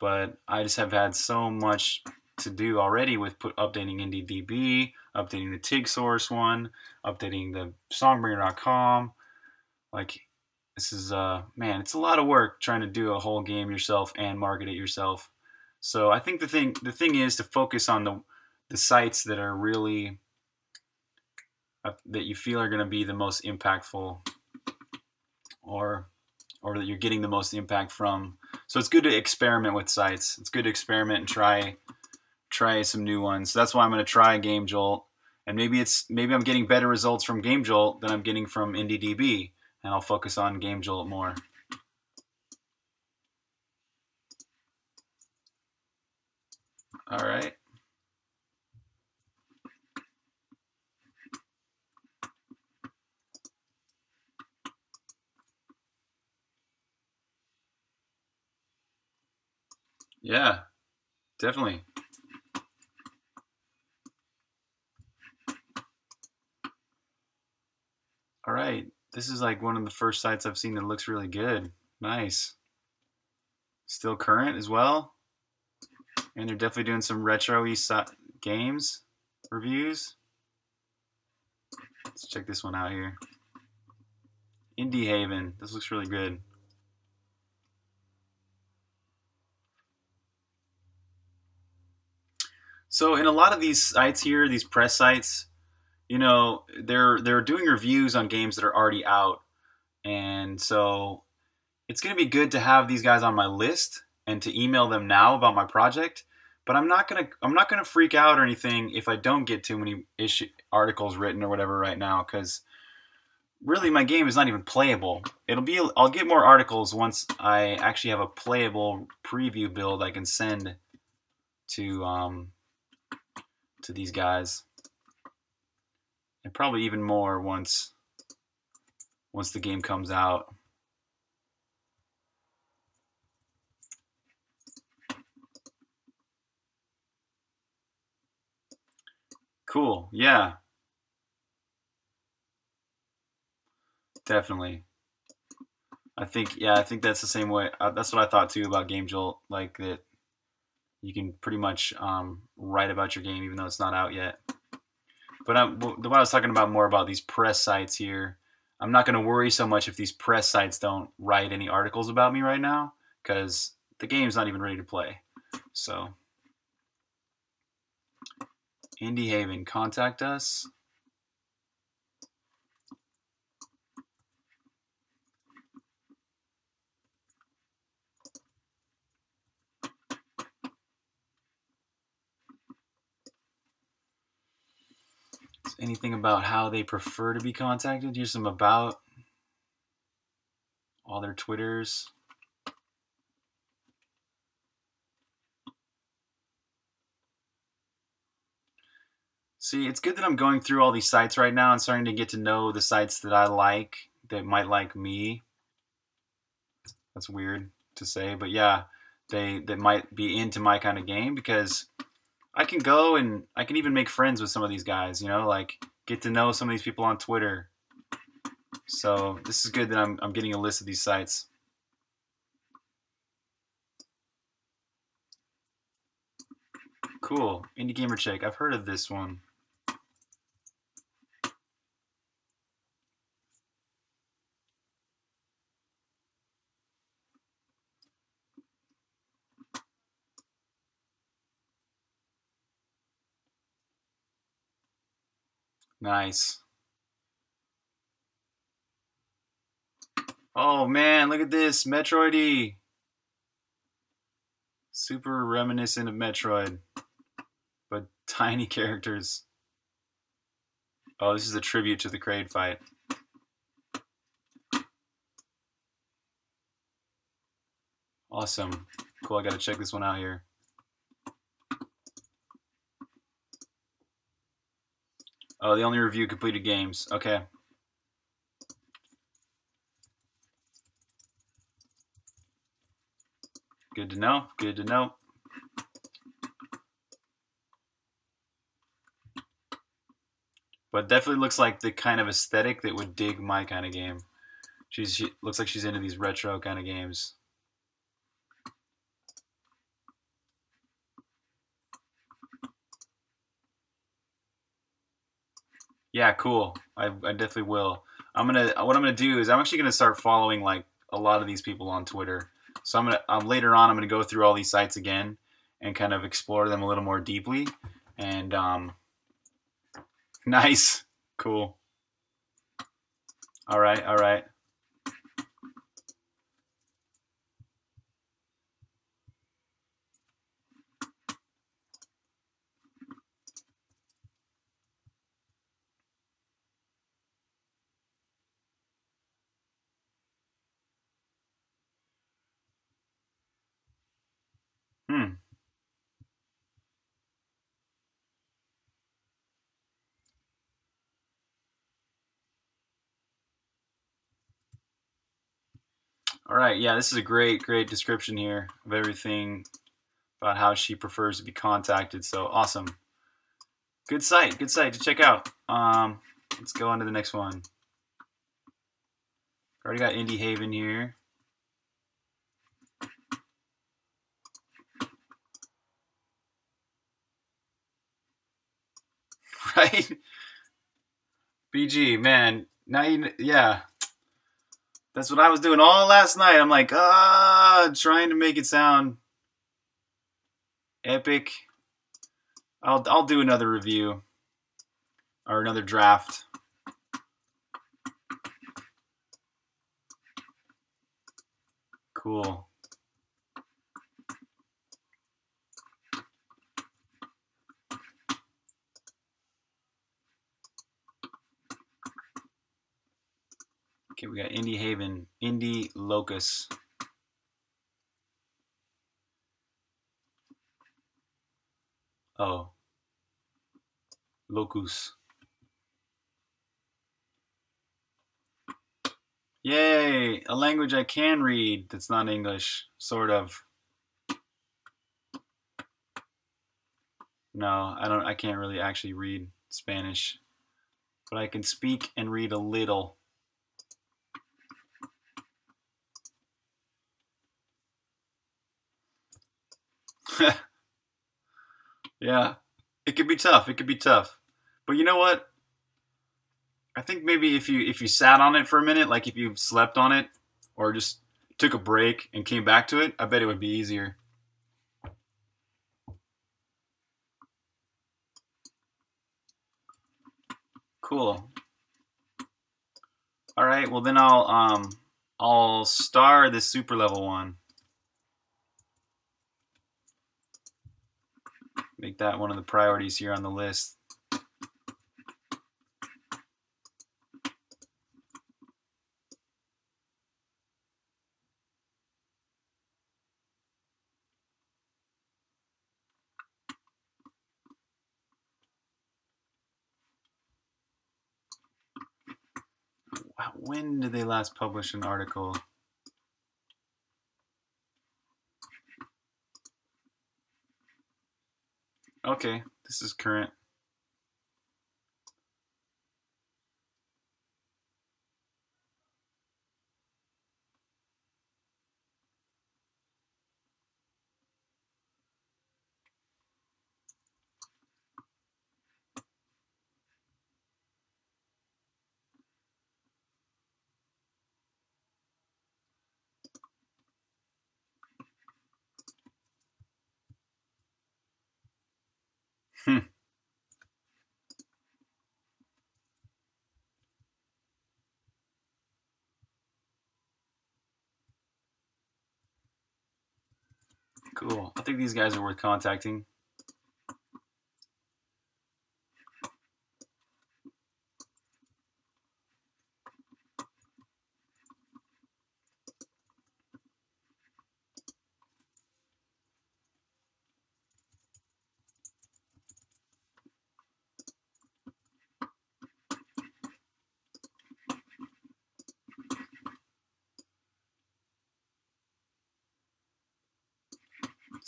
but I just have had so much to do already with put, updating IndieDB, updating the TIG Source one, updating the Songbringer dot com. Like, this is, uh, man, it's a lot of work trying to do a whole game yourself and market it yourself. So I think the thing the thing is to focus on the the sites that are really uh, that you feel are going to be the most impactful, or or that you're getting the most impact from. So it's good to experiment with sites. It's good to experiment and try try some new ones. So that's why I'm going to try Game Jolt, and maybe it's maybe I'm getting better results from Game Jolt than I'm getting from IndieDB, and I'll focus on Game Jolt more. All right. Yeah, definitely. All right. This is like one of the first sites I've seen that looks really good. Nice. Still current as well. And they're definitely doing some retro-y so games reviews. Let's check this one out here. Indie Haven. This looks really good. So in a lot of these sites here, these press sites, you know, they're they're doing reviews on games that are already out, and so it's going to be good to have these guys on my list and to email them now about my project. But I'm not gonna I'm not gonna freak out or anything if I don't get too many issue articles written or whatever right now, because really my game is not even playable. It'll be I'll get more articles once I actually have a playable preview build I can send to um to these guys. And probably even more once once the game comes out. Cool. Yeah. Definitely. I think, yeah, I think that's the same way. Uh, that's what I thought too about Game Jolt, like that you can pretty much um, write about your game even though it's not out yet. But I, the what I was talking about more about these press sites here, I'm not going to worry so much if these press sites don't write any articles about me right now because the game's not even ready to play. So, Indie Haven, contact us. Anything about how they prefer to be contacted? Here's some about all their Twitters. See, it's good that I'm going through all these sites right now and starting to get to know the sites that I like, that might like me. That's weird to say, but yeah, they that might be into my kind of game because I can go and I can even make friends with some of these guys, you know, like get to know some of these people on Twitter. So this is good that I'm, I'm getting a list of these sites. Cool. Indie Gamer Chick. I've heard of this one. Nice. Oh man, look at this. Metroid-y. Super reminiscent of Metroid, but tiny characters. Oh, this is a tribute to the Kraid fight. Awesome. Cool, I gotta check this one out here. Oh, they only review completed games. Okay. Good to know. Good to know. But definitely looks like the kind of aesthetic that would dig my kind of game. She's, she looks like she's into these retro kind of games. Yeah, cool. I, I definitely will. I'm gonna. What I'm gonna do is I'm actually gonna start following like a lot of these people on Twitter. So I'm gonna. I'm, later on, I'm gonna go through all these sites again and kind of explore them a little more deeply. And um, nice, cool. All right, all right. All right, yeah, this is a great, great description here of everything about how she prefers to be contacted. So awesome. Good site, good site to check out. Um, let's go on to the next one. Already got Indie Haven here. Right? B G, man. Now you, yeah. That's what I was doing all last night. I'm like, ah, trying to make it sound epic. I'll I'll do another review or another draft. Cool. Okay, we got Indie Haven, Indie Locus. Oh. Locus. Yay! A language I can read that's not English, sort of. No, I don't I can't really actually read Spanish, but I can speak and read a little. Yeah, it could be tough. It could be tough. But you know what? I think maybe if you if you sat on it for a minute, like if you slept on it or just took a break and came back to it, I bet it would be easier. Cool. All right, well then I'll um I'll star this super level one. Make that one of the priorities here on the list. When did they last publish an article? Okay, this is current. Hmm. Cool. I think these guys are worth contacting.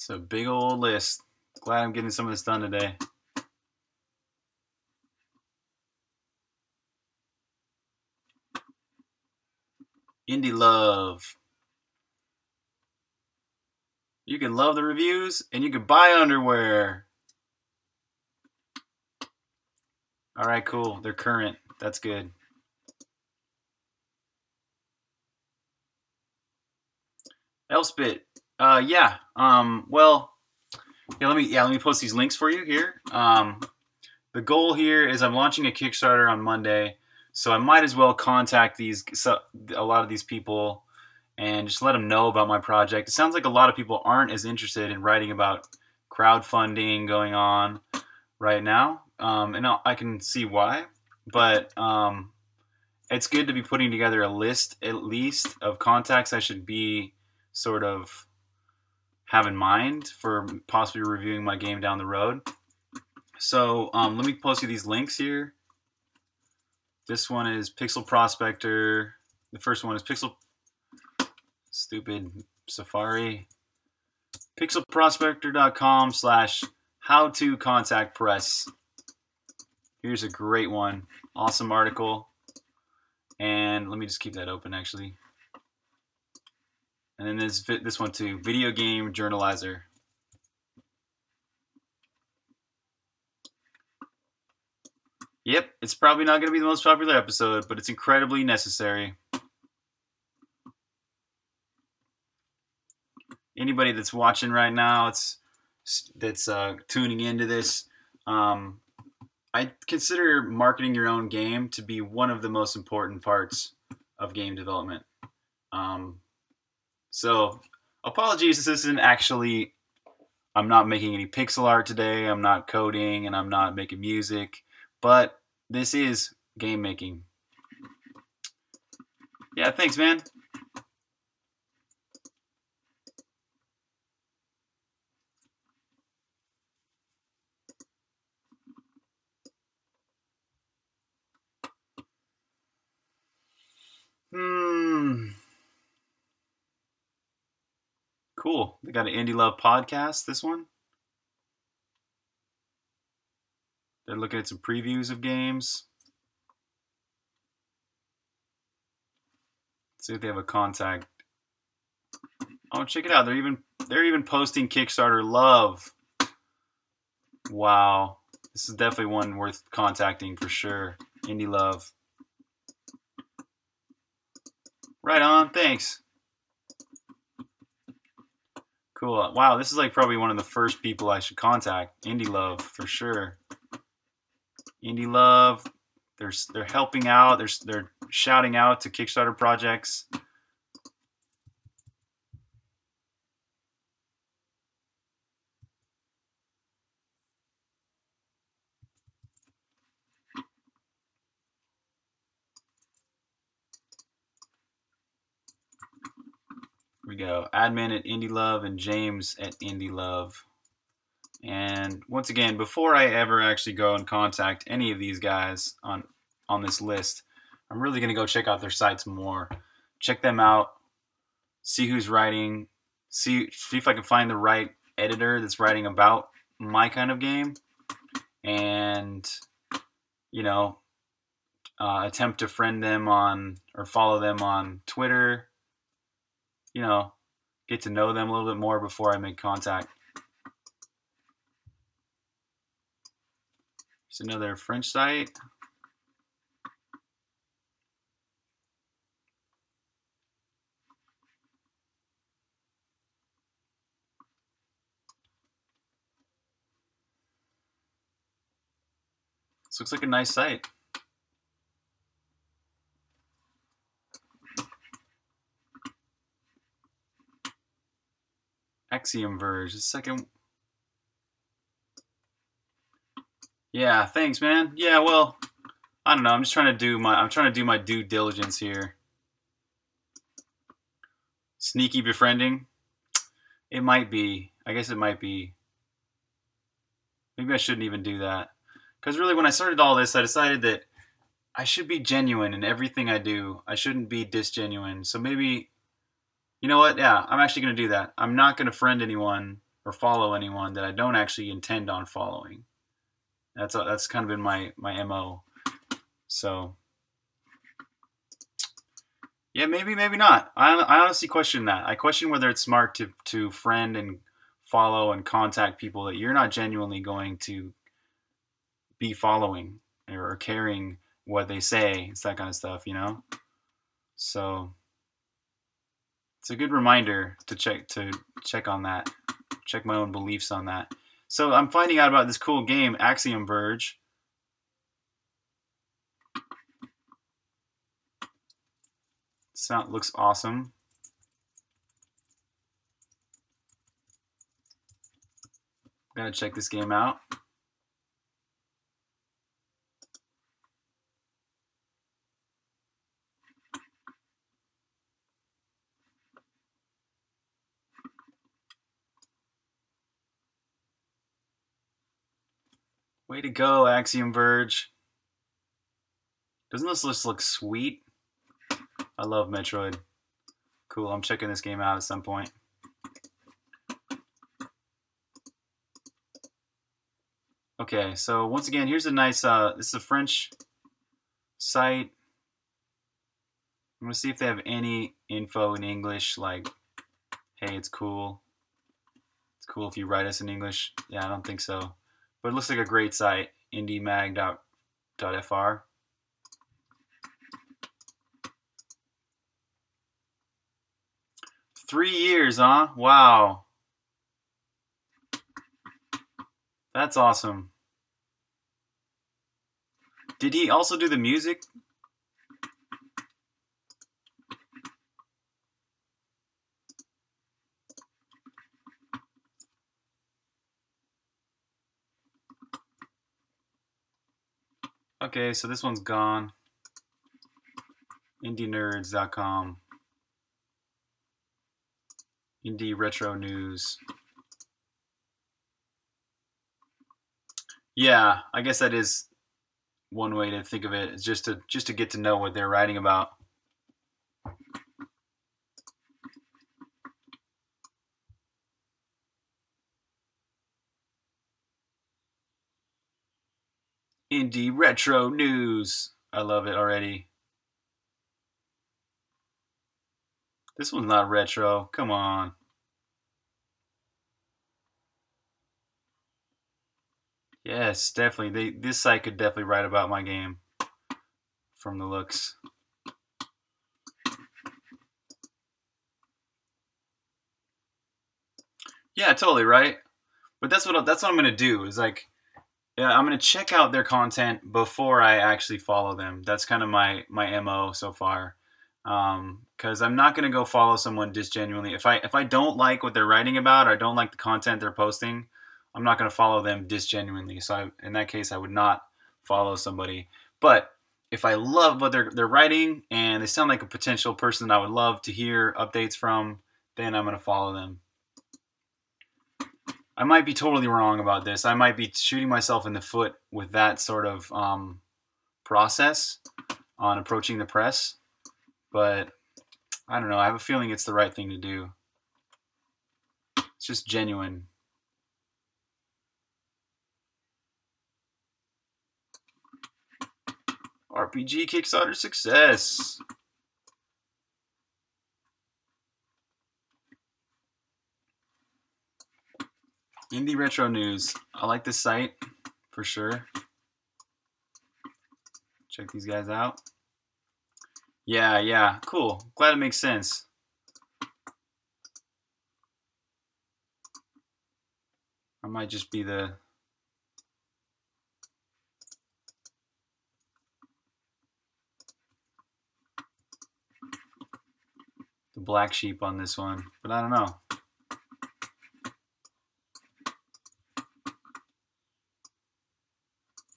It's a big old list. Glad I'm getting some of this done today. Indie Love. You can love the reviews and you can buy underwear. All right, cool. They're current. That's good. Elspeth. Uh, yeah, um, well, yeah, let me, yeah, let me post these links for you here. Um, the goal here is I'm launching a Kickstarter on Monday, so I might as well contact these, a lot of these people and just let them know about my project. It sounds like a lot of people aren't as interested in writing about crowdfunding going on right now, um, and I can see why, but, um, it's good to be putting together a list, at least, of contacts I should be sort of have in mind for possibly reviewing my game down the road. So um, let me post you these links here. This one is Pixel Prospector. The first one is Pixel... Stupid Safari. Pixelprospector.com slash how to contact press. Here's a great one. Awesome article. And let me just keep that open, actually. And then this this one too, Video Game Journalizer. Yep, it's probably not going to be the most popular episode, but it's incredibly necessary. Anybody that's watching right now, it's that's uh, tuning into this, um, I consider marketing your own game to be one of the most important parts of game development. Um, So, apologies, this isn't actually, I'm not making any pixel art today, I'm not coding, and I'm not making music, but this is game making. Yeah, thanks, man. Hmm... Cool. They got an Indie Love podcast, this one. They're looking at some previews of games. Let's see if they have a contact. Oh, check it out. They're even they're even posting Kickstarter love. Wow. This is definitely one worth contacting for sure. Indie Love. Right on. Thanks. Cool. Wow, this is like probably one of the first people I should contact. Indie Love for sure. Indie Love. They're they're helping out. They're they're shouting out to Kickstarter projects. We go admin at Indie Love and James at Indie Love. And once again, before I ever actually go and contact any of these guys on on this list, I'm really going to go check out their sites more, check them out, see who's writing, see see if I can find the right editor that's writing about my kind of game, and you know, uh, attempt to friend them on or follow them on Twitter. You know, get to know them a little bit more before I make contact. It's another French site. This looks like a nice site. Axiom Verge, the second. Yeah, thanks, man. Yeah, well, I don't know. I'm just trying to do my. I'm trying to do my due diligence here. Sneaky befriending. It might be. I guess it might be. Maybe I shouldn't even do that. Because really, when I started all this, I decided that I should be genuine in everything I do. I shouldn't be disgenuine. So maybe. You know what? Yeah, I'm actually going to do that. I'm not going to friend anyone or follow anyone that I don't actually intend on following. That's a, that's kind of been my, my M O. So, yeah, maybe, maybe not. I, I honestly question that. I question whether it's smart to, to friend and follow and contact people that you're not genuinely going to be following or caring what they say. It's that kind of stuff, you know? So... It's a good reminder to check to check on that, check my own beliefs on that. So I'm finding out about this cool game, Axiom Verge. Sound looks awesome. Gotta check this game out. Way to go, Axiom Verge. Doesn't this list look sweet? I love Metroid. Cool, I'm checking this game out at some point. Okay, so once again, here's a nice, uh, this is a French site. I'm gonna see if they have any info in English, like, hey, it's cool. It's cool if you write us in English. Yeah, I don't think so. But it looks like a great site, indie mag dot f r. Three years, huh? Wow. That's awesome. Did he also do the music? Okay, so this one's gone. indie nerds dot com. Indie Retro News. Yeah, I guess that is one way to think of it. It's just to just to get to know what they're writing about. Indie Retro News. I love it already. This one's not retro. Come on. Yes, definitely. They, this site could definitely write about my game from the looks. Yeah, totally, right? But that's what that's what I'm going to do is like, yeah, I'm going to check out their content before I actually follow them. That's kind of my, my M O so far. Um, cause I'm not going to go follow someone just genuinely. If I, if I don't like what they're writing about, or I don't like the content they're posting, I'm not going to follow them just genuinely. So I, in that case, I would not follow somebody, but if I love what they're, they're writing and they sound like a potential person I would love to hear updates from, then I'm going to follow them. I might be totally wrong about this. I might be shooting myself in the foot with that sort of um, process on approaching the press. But I don't know. I have a feeling it's the right thing to do. It's just genuine. R P G Kickstarter success. Indie Retro News. I like this site for sure. Check these guys out. Yeah, yeah, cool. Glad it makes sense. I might just be the... the black sheep on this one, but I don't know.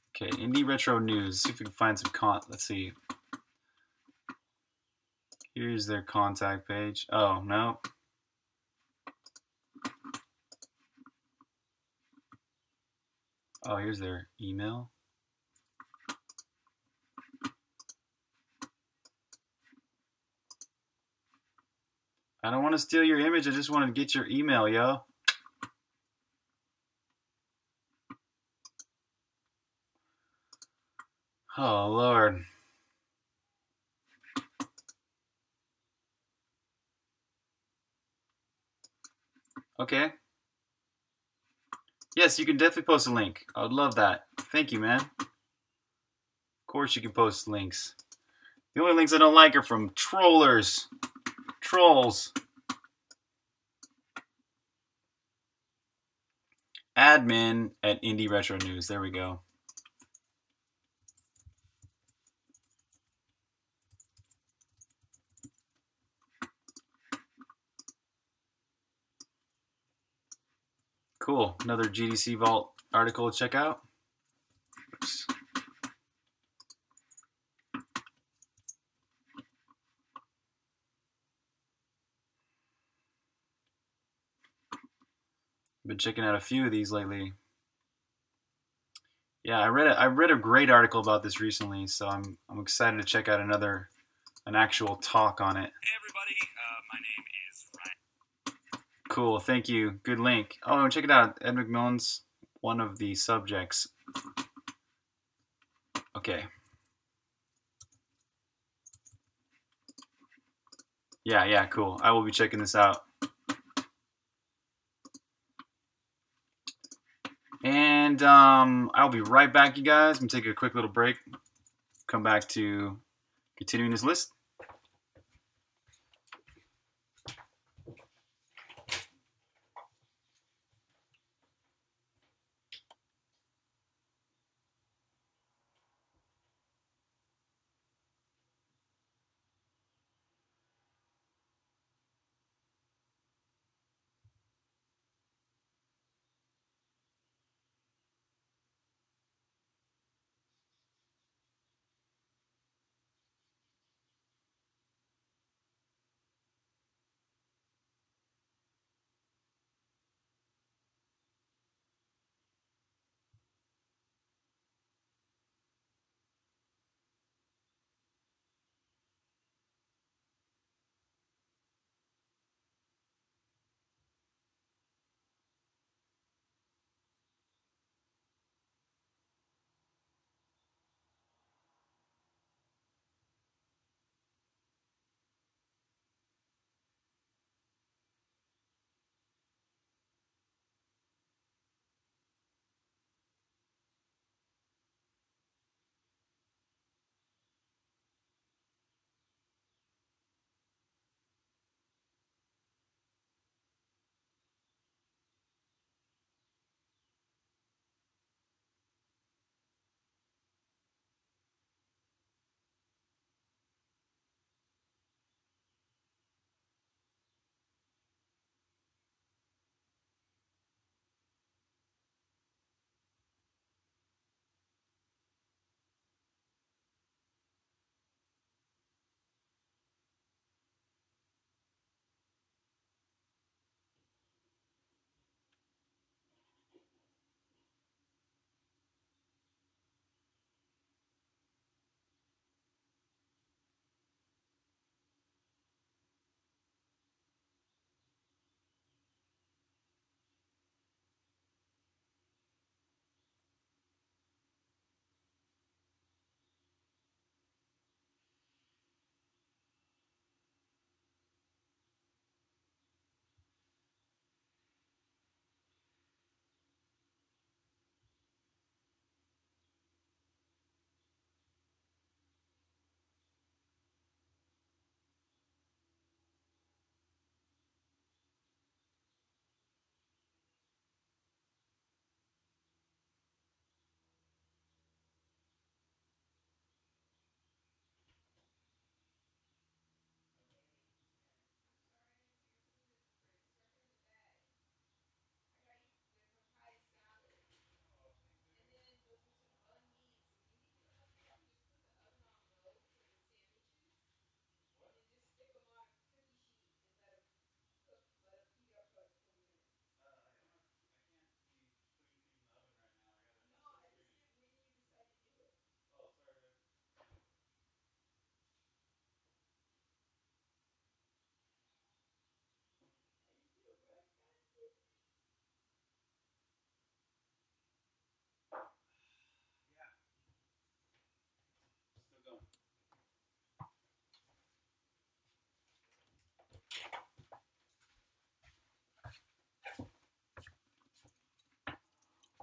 Okay, Indie Retro News. See if we can find some con. Let's see. Here's their contact page. Oh, no. Oh, here's their email. I don't want to steal your image. I just want to get your email, yo. Oh, Lord. Okay. Yes, you can definitely post a link. I would love that. Thank you, man. Of course you can post links. The only links I don't like are from trollers. Trolls. Admin at Indie Retro News. There we go. Cool. Another G D C Vault article to check out. Oops. Been checking out a few of these lately. Yeah, I read a, I read a great article about this recently, so I'm I'm excited to check out another an actual talk on it. Hey everybody, uh, my name is Ryan. Cool, thank you. Good link. Oh, and check it out. Ed McMillan's one of the subjects. Okay. Yeah, yeah, cool. I will be checking this out. And um, I'll be right back, you guys. I'm going to take a quick little break. Come back to continuing this list.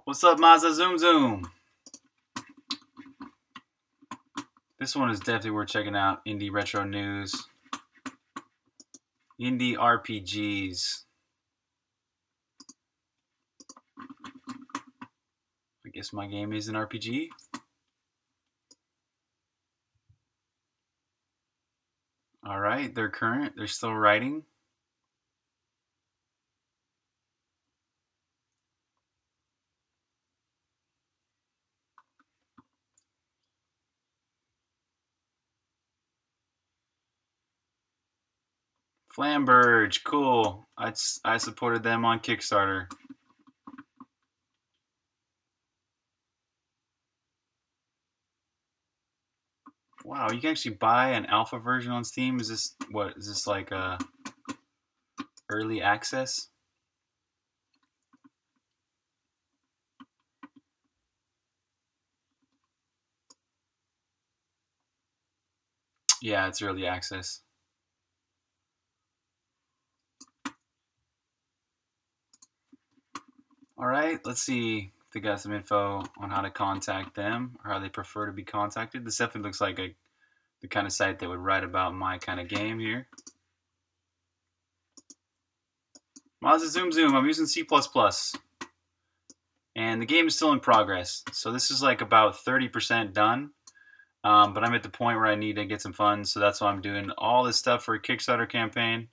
What's up, Mazda Zoom Zoom? This one is definitely worth checking out. Indie Retro News. Indie R P Gs. I guess my game is an R P G. All right, they're current. They're still writing. Flamberge, cool. I, I supported them on Kickstarter. Wow, you can actually buy an alpha version on Steam? Is this, what, is this like uh, early access? Yeah, it's early access. All right, let's see if they got some info on how to contact them or how they prefer to be contacted. This definitely looks like a, the kind of site that would write about my kind of game here. Mazda Zoom Zoom, I'm using C plus plus. And the game is still in progress. So this is like about thirty percent done. Um, but I'm at the point where I need to get some funds. So that's why I'm doing all this stuff for a Kickstarter campaign.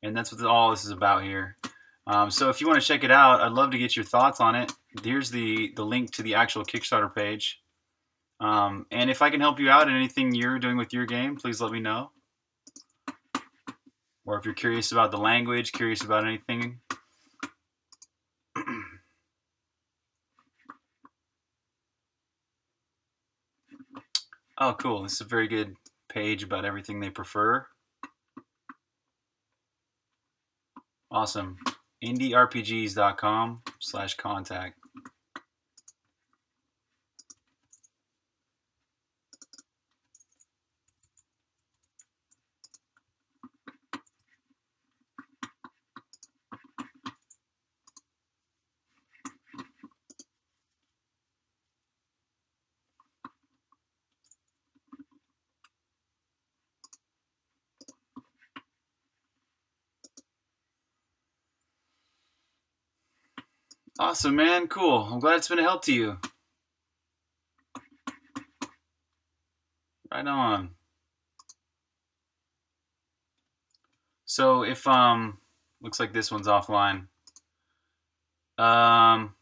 And that's what all this is about here. Um, so if you want to check it out, I'd love to get your thoughts on it. Here's the, the link to the actual Kickstarter page. Um, and if I can help you out in anything you're doing with your game, please let me know. Or if you're curious about the language, curious about anything. Oh, cool. This is a very good page about everything they prefer. Awesome. IndieRPGs.com slash contact. Awesome, man. Cool. I'm glad it's been a help to you. Right on. So if, um, looks like this one's offline. Um,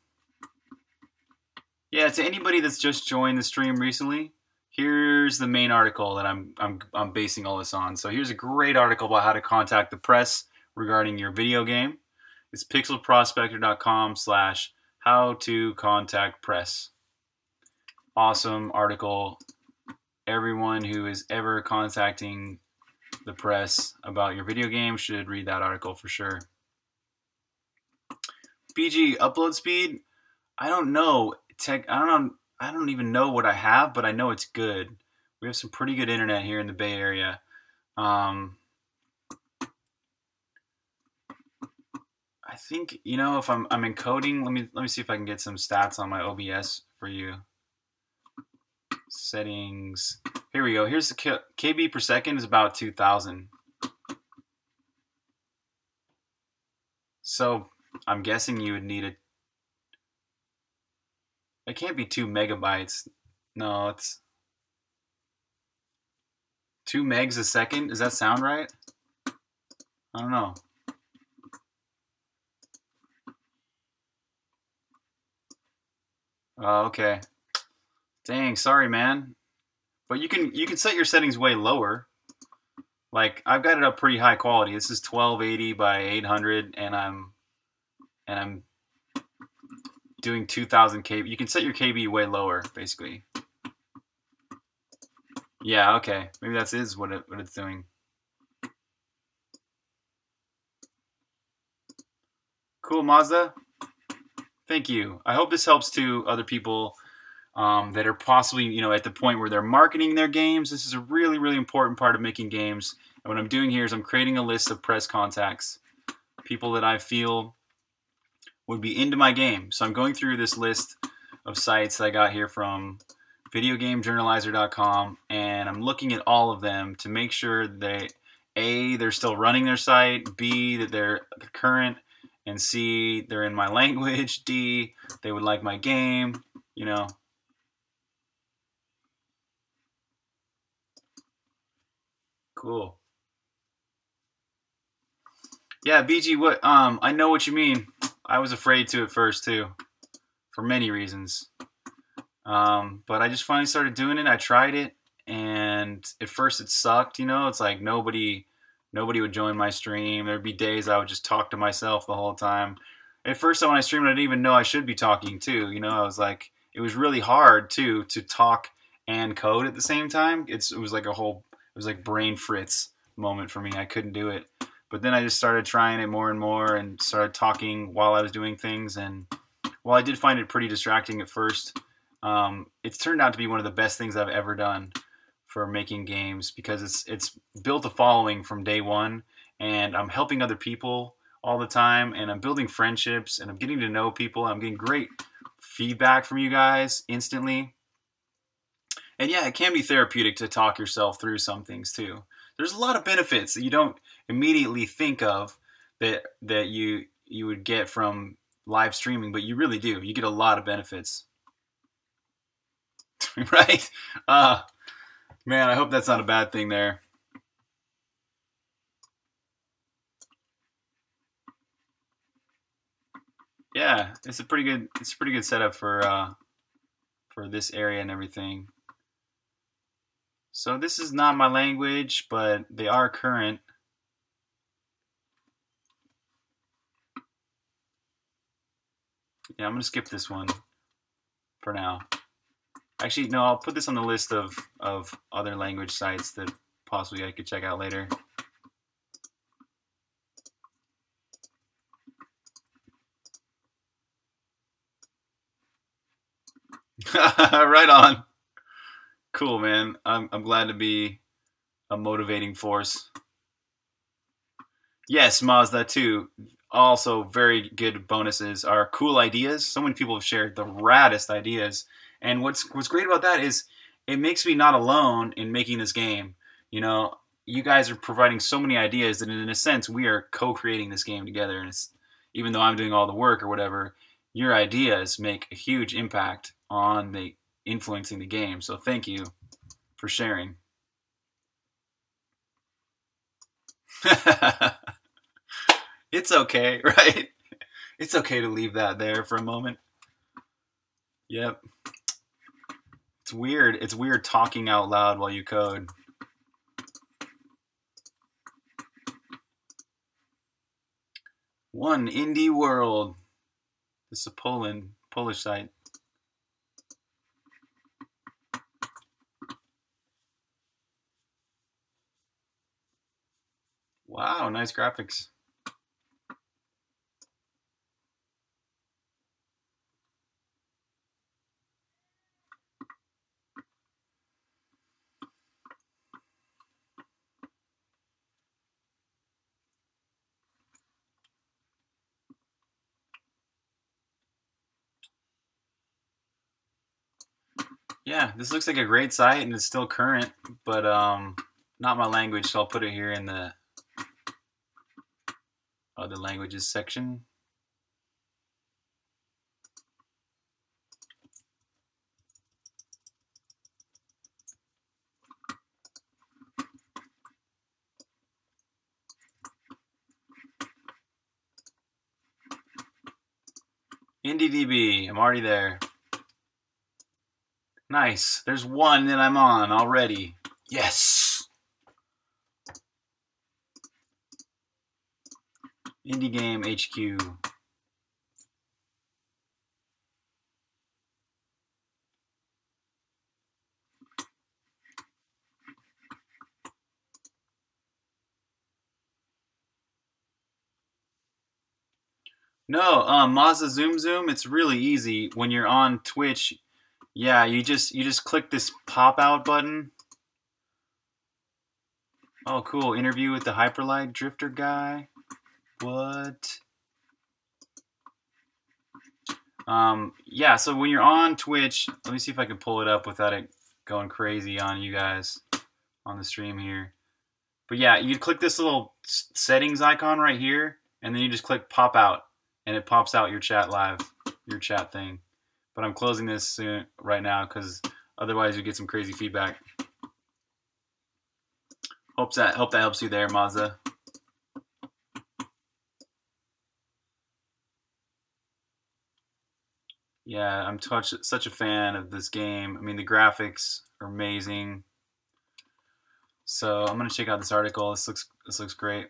yeah, to anybody that's just joined the stream recently, here's the main article that I'm, I'm, I'm basing all this on. So here's a great article about how to contact the press regarding your video game. It's pixelprospector.com slash how to contact press. Awesome article. Everyone who is ever contacting the press about your video game should read that article for sure. B G, upload speed? I don't know. Tech, I don't I don't even know what I have, but I know it's good. We have some pretty good internet here in the Bay Area. Um... I think, you know, if I'm I'm encoding, let me let me see if I can get some stats on my O B S for you. Settings. Here we go. Here's the K KB per second is about two thousand. So I'm guessing you would need a. It can't be two megabytes. No, it's two megs a second. Does that sound right? I don't know. Oh, okay. Dang, sorry, man. But you can you can set your settings way lower. Like I've got it up pretty high quality. This is twelve eighty by eight hundred, and I'm and I'm doing two thousand K B. You can set your K B way lower, basically. Yeah, okay. Maybe that's is what it what it's doing. Cool, Mazda. Thank you. I hope this helps to other people um, that are possibly, you know, at the point where they're marketing their games. This is a really, really important part of making games. And what I'm doing here is I'm creating a list of press contacts, people that I feel would be into my game. So I'm going through this list of sites that I got here from video game journalizer dot com, and I'm looking at all of them to make sure that A, they're still running their site, B, that they're current, and C, they're in my language, D, they would like my game, you know. Cool. Yeah, B G, what um I know what you mean. I was afraid to at first too, for many reasons. Um, but I just finally started doing it. I tried it, and at first it sucked, you know. It's like nobody nobody would join my stream. There'd be days I would just talk to myself the whole time. At first when I streamed, I didn't even know I should be talking too, you know. I was like, it was really hard too to talk and code at the same time. It's it was like a whole it was like brain fritz moment for me. I couldn't do it. But then I just started trying it more and more and started talking while I was doing things. And while I did find it pretty distracting at first, um, it's turned out to be one of the best things I've ever done for making games, because it's it's built a following from day one, and I'm helping other people all the time, and I'm building friendships, and I'm getting to know people. I'm getting great feedback from you guys instantly. And yeah, it can be therapeutic to talk yourself through some things too. There's a lot of benefits that you don't immediately think of that that you you would get from live streaming, but you really do. You get a lot of benefits. Right? Uh, man, I hope that's not a bad thing there. Yeah, it's a pretty good it's a pretty good setup for uh, for this area and everything. So this is not my language, but they are current. Yeah, I'm going to skip this one for now. Actually, no, I'll put this on the list of, of other language sites that possibly I could check out later. Right on. Cool, man. I'm I'm glad to be a motivating force. Yes, Mazda too. Also, very good bonuses are cool ideas. So many people have shared the raddest ideas, and what's what's great about that is it makes me not alone in making this game. You know, you guys are providing so many ideas that, in a sense, we are co-creating this game together. And it's, even though I'm doing all the work or whatever, your ideas make a huge impact on the influencing the game. So thank you for sharing. It's okay, right? It's okay to leave that there for a moment. Yep. It's weird. It's weird talking out loud while you code. One Indie World. This is a Poland, Polish site. Wow, nice graphics. Yeah, this looks like a great site, and it's still current, but um, not my language, so I'll put it here in the other languages section. IndieDB, I'm already there. Nice. There's one that I'm on already. Yes. Indie Game H Q. No, um, Mazda Zoom Zoom. It's really easy when you're on Twitch. Yeah, you just you just click this pop-out button. Oh, cool. Interview with the Hyperlight Drifter guy. What? Um, yeah, so when you're on Twitch, let me see if I can pull it up without it going crazy on you guys on the stream here. But yeah, you click this little settings icon right here, and then you just click pop out, and it pops out your chat live, your chat thing. But I'm closing this soon, right now, because otherwise you get some crazy feedback. Hope that, hope that helps you there, Mazda. Yeah, I'm touch, such a fan of this game. I mean, the graphics are amazing. So I'm gonna check out this article. This looks this looks great.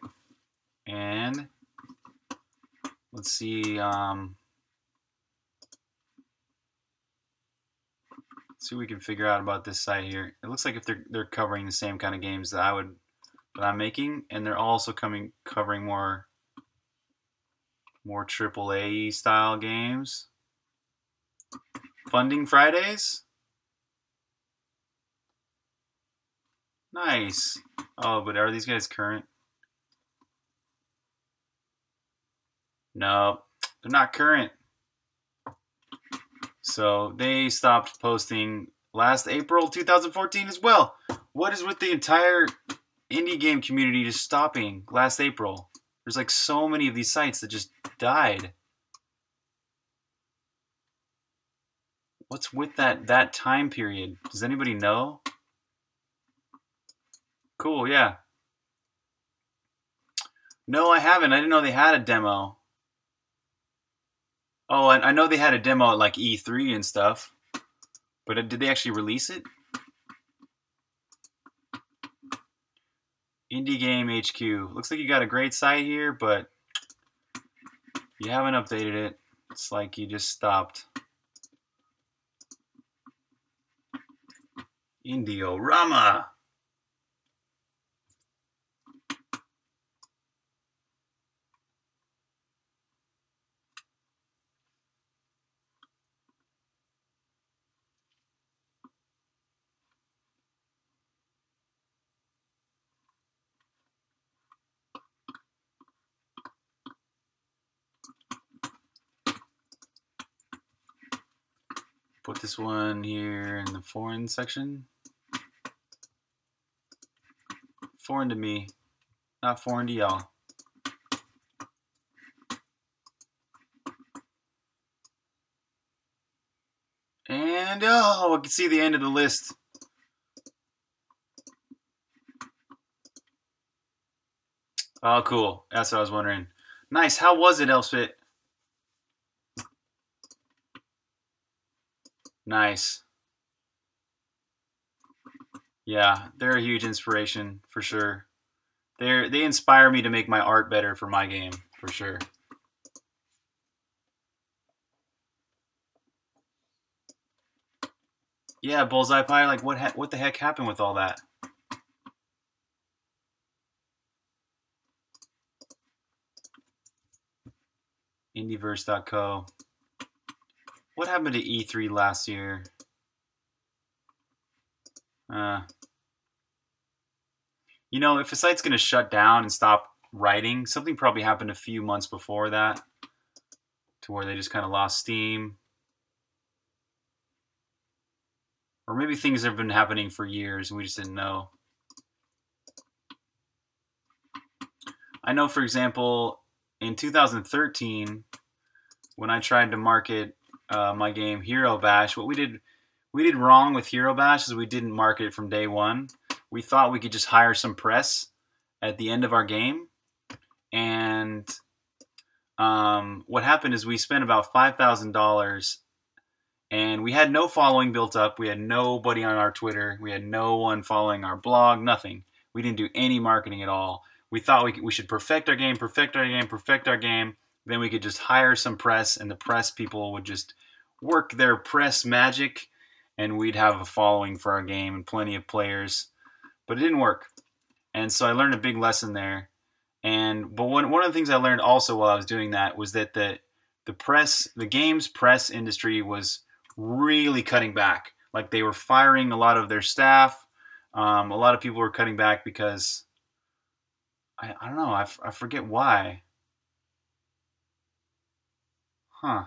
And let's see. Um, let's see what we can figure out about this site here. It looks like if they're they're covering the same kind of games that I would that I'm making, and they're also coming covering more more triple A style games. Funding Fridays? Nice. Oh, but are these guys current? No, they're not current. So they stopped posting last April two thousand fourteen as well. What is with the entire indie game community just stopping last April? There's like so many of these sites that just died. What's with that that time period? Does anybody know? Cool, yeah. No, I haven't. I didn't know they had a demo. Oh, I, I know they had a demo at like E three and stuff. But it, did they actually release it? Indie Game H Q. Looks like you got a great site here, but you haven't updated it. It's like you just stopped. Indiorama. Put this one here in the foreign section. Foreign to me, not foreign to y'all. And oh, I can see the end of the list. Oh, cool. That's what I was wondering. Nice. How was it, Elspeth? Nice. Yeah, they're a huge inspiration for sure. They're they inspire me to make my art better for my game, for sure. Yeah, Bullseye Pie, like what ha what the heck happened with all that? Indieverse dot co. What happened to E three last year? Uh, you know, if a site's going to shut down and stop writing, something probably happened a few months before that to where they just kind of lost steam. Or maybe things have been happening for years and we just didn't know. I know, for example, in two thousand thirteen, when I tried to market Uh, my game Hero Bash. What we did, we did wrong with Hero Bash is we didn't market it from day one. We thought we could just hire some press at the end of our game, and um, what happened is we spent about five thousand dollars, and we had no following built up. We had nobody on our Twitter. We had no one following our blog. Nothing. We didn't do any marketing at all. We thought we could, we should perfect our game, perfect our game, perfect our game. Then we could just hire some press, and the press people would just work their press magic, and we'd have a following for our game and plenty of players. But it didn't work, and so I learned a big lesson there. And but one one of the things I learned also while I was doing that was that the the press, the games press industry was really cutting back. Like they were firing a lot of their staff. Um, a lot of people were cutting back because I I don't know I, I forget why. Huh.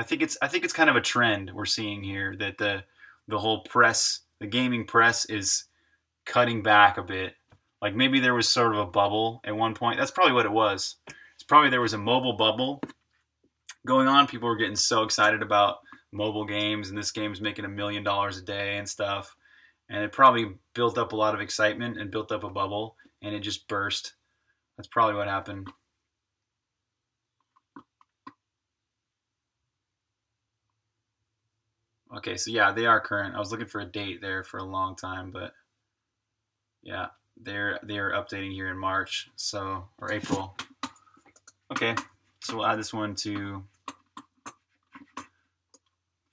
I think it's I think it's kind of a trend we're seeing here that the the whole press, the gaming press, is cutting back a bit. Like maybe there was sort of a bubble at one point. That's probably what it was. It's probably there was a mobile bubble going on. People were getting so excited about mobile games, and this game's making a million dollars a day and stuff. And it probably built up a lot of excitement and built up a bubble, and it just burst. That's probably what happened. Okay, so yeah, they are current. I was looking for a date there for a long time, but yeah, they're they're updating here in March, so or April. Okay, so we'll add this one to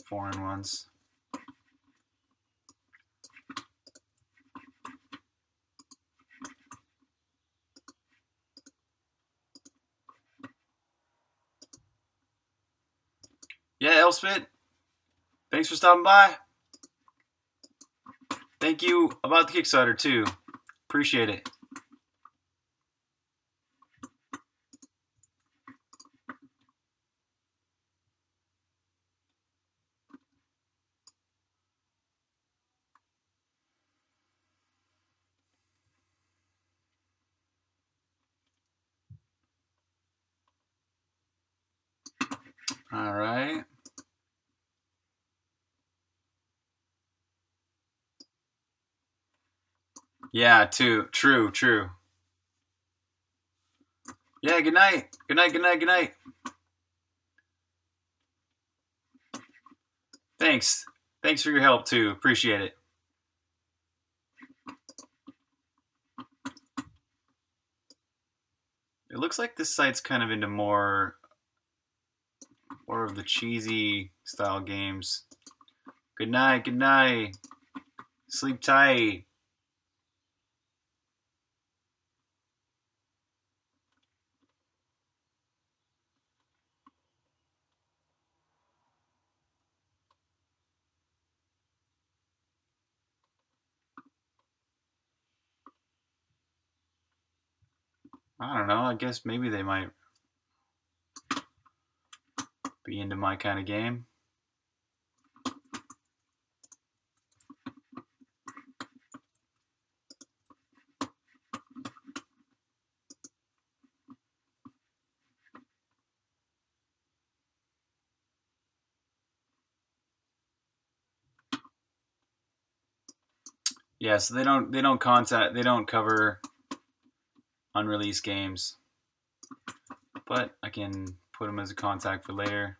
foreign ones. Yeah, Elspeth. Thanks for stopping by. Thank you about the Kickstarter, too. Appreciate it. All right. Yeah, too. True, true. Yeah, good night. Good night, good night, good night. Thanks. Thanks for your help, too. Appreciate it. It looks like this site's kind of into more, more of the cheesy style games. Good night, good night. Sleep tight. I don't know, I guess maybe they might be into my kind of game. Yeah, so they don't they don't contact they don't cover unreleased games, but I can put them as a contact for later.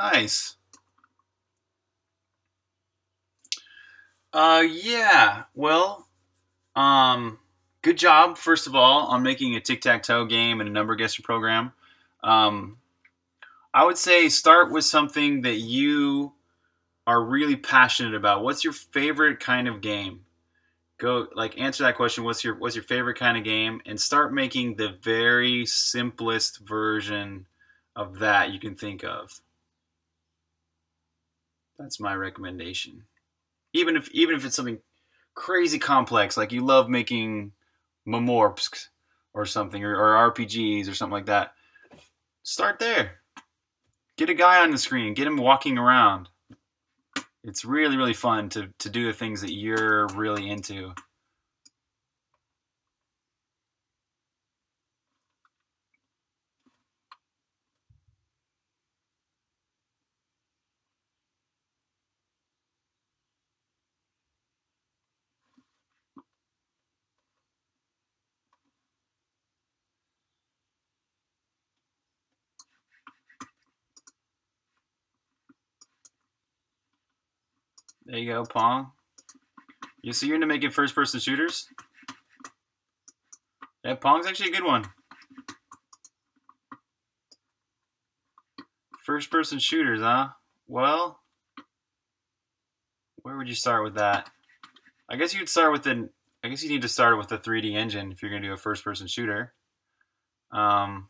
Nice. Uh, yeah, well, um, good job, first of all, on making a tic-tac-toe game and a number guesser program. Um, I would say start with something that you are really passionate about. What's your favorite kind of game? Go, like, answer that question. What's your, what's your favorite kind of game? And start making the very simplest version of that you can think of. That's my recommendation. Even if even if it's something crazy complex, like you love making memorps or something, or, or R P Gs or something like that, start there. Get a guy on the screen. Get him walking around. It's really, really fun to, to do the things that you're really into. There you go, Pong. You see, you're into making first-person shooters? Yeah, Pong's actually a good one. First-person shooters, huh? Well, where would you start with that? I guess you'd start with an... I guess you need to start with a three D engine if you're going to do a first-person shooter. Um,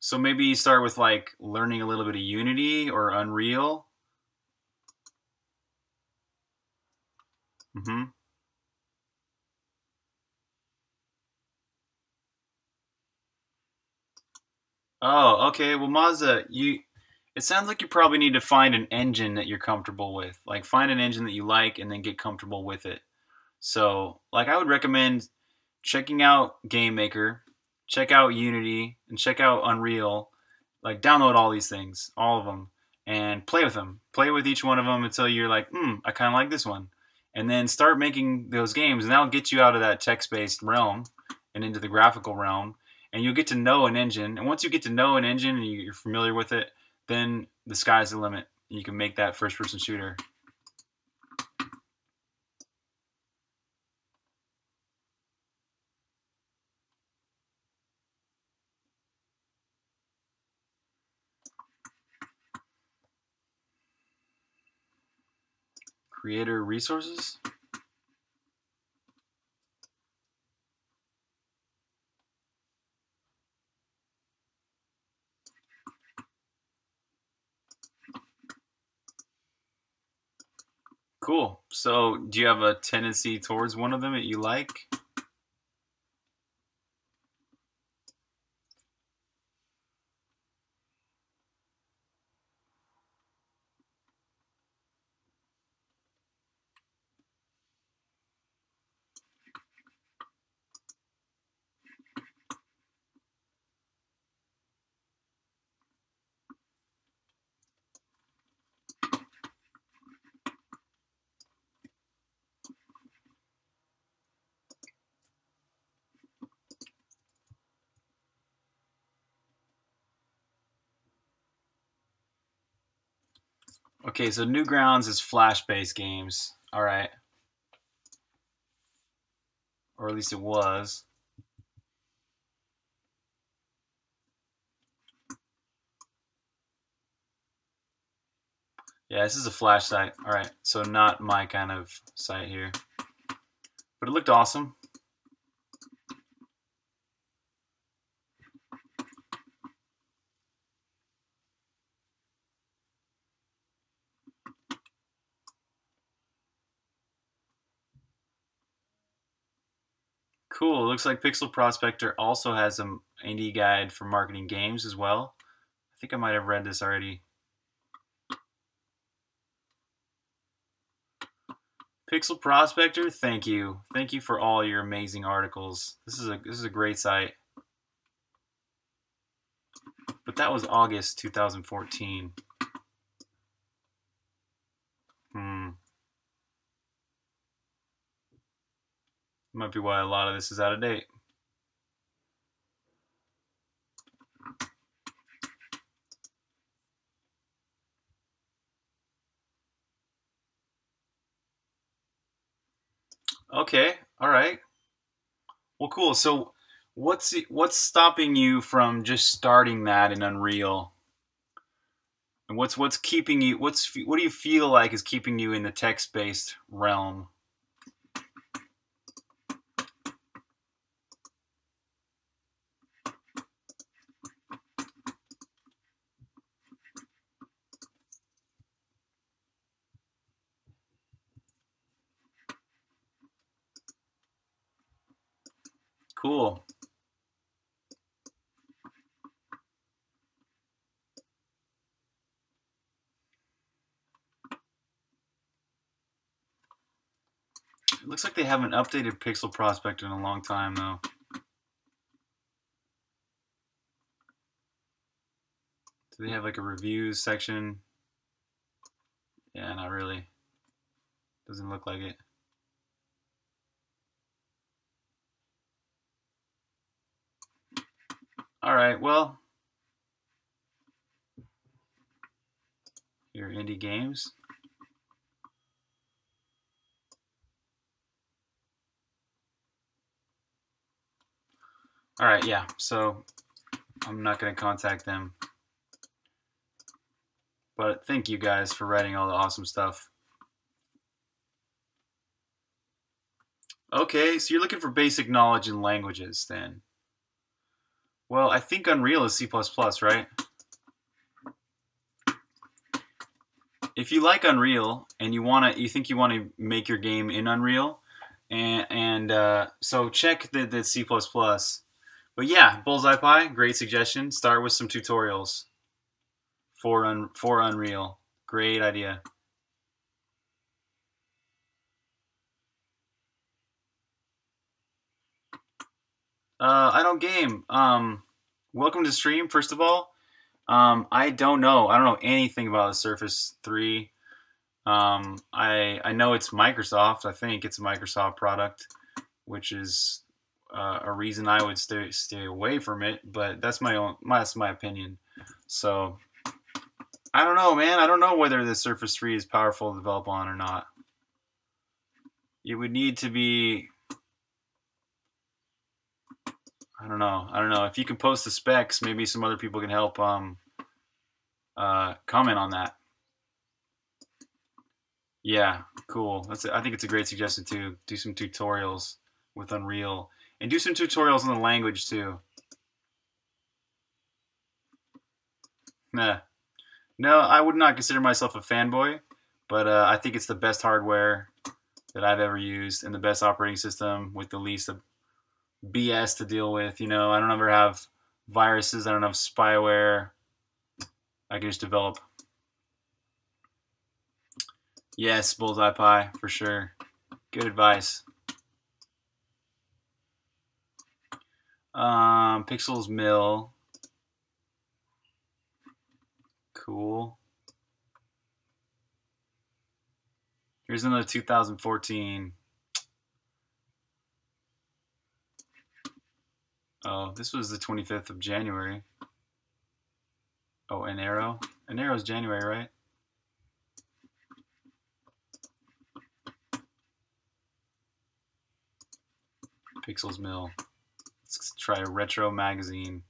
so maybe you start with, like, learning a little bit of Unity or Unreal. Mm-hmm. Oh, okay. Well, Mazda, you... It sounds like you probably need to find an engine that you're comfortable with. Like, find an engine that you like and then get comfortable with it. So, like, I would recommend checking out Game Maker, check out Unity, and check out Unreal. Like, download all these things, all of them, and play with them. Play with each one of them until you're like, hmm, I kind of like this one. And then start making those games, and that'll get you out of that text-based realm and into the graphical realm. And you'll get to know an engine. And once you get to know an engine and you're familiar with it, then the sky's the limit. You can make that first-person shooter. Creator resources. Cool. So, do you have a tendency towards one of them that you like? Okay, so Newgrounds is Flash-based games. All right. Or at least it was. Yeah, this is a Flash site. All right, so not my kind of site here. But it looked awesome. Cool. It looks like Pixel Prospector also has an indie guide for marketing games as well. I think I might have read this already. Pixel Prospector, thank you. Thank you for all your amazing articles. This is a this is a great site. But that was August two thousand fourteen. Hmm. Might be why a lot of this is out of date. Okay, all right. Well, cool. So, what's what's stopping you from just starting that in Unreal? And what's what's keeping you? What's what do you feel like is keeping you in the text-based realm? Cool. It looks like they haven't updated Pixel Prospect in a long time, though. Do they have like a reviews section? Yeah, not really. Doesn't look like it. All right, well, here are indie games. All right, yeah, so I'm not going to contact them. But thank you guys for writing all the awesome stuff. Okay, so you're looking for basic knowledge in languages then. Well, I think Unreal is C plus plus, right? If you like Unreal and you wanna, you think you want to make your game in Unreal, and, and uh, so check the, the C plus plus. But yeah, Bullseye Pie, great suggestion. Start with some tutorials for un, for Unreal. Great idea. Uh, I don't game. Um, welcome to stream, first of all. Um, I don't know. I don't know anything about the Surface three. Um, I I know it's Microsoft. I think it's a Microsoft product, which is uh, a reason I would stay stay away from it. But that's my own. My, that's my opinion. So I don't know, man. I don't know whether the Surface three is powerful to develop on or not. It would need to be. I don't know. I don't know. If you can post the specs, maybe some other people can help um, uh, comment on that. Yeah, cool. That's a, I think it's a great suggestion too. Do some tutorials with Unreal. And do some tutorials on the language too. Nah. No, I would not consider myself a fanboy, but uh, I think it's the best hardware that I've ever used and the best operating system with the least of B S to deal with, you know. I don't ever have viruses. I don't have spyware. I can just develop. Yes, Bullseye Pie, for sure. Good advice. Um, Pixels Mill. Cool. Here's another two thousand fourteen. Oh, this was the twenty-fifth of January. Oh, an arrow? An arrow's January, right? Pixels Mill. Let's try a retro magazine.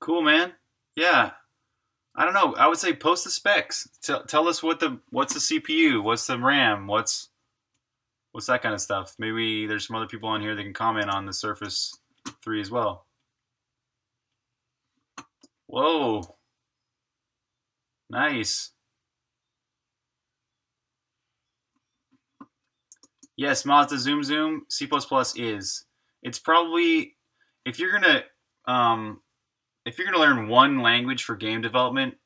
Cool, man. Yeah. I don't know. I would say post the specs. Tell, tell us what the what's the C P U, what's the RAM, what's What's that kind of stuff? Maybe there's some other people on here that can comment on the Surface three as well. Whoa. Nice. Yes, Mazda Zoom Zoom, C plus plus is. It's probably, if you're gonna, um, if you're gonna learn one language for game development,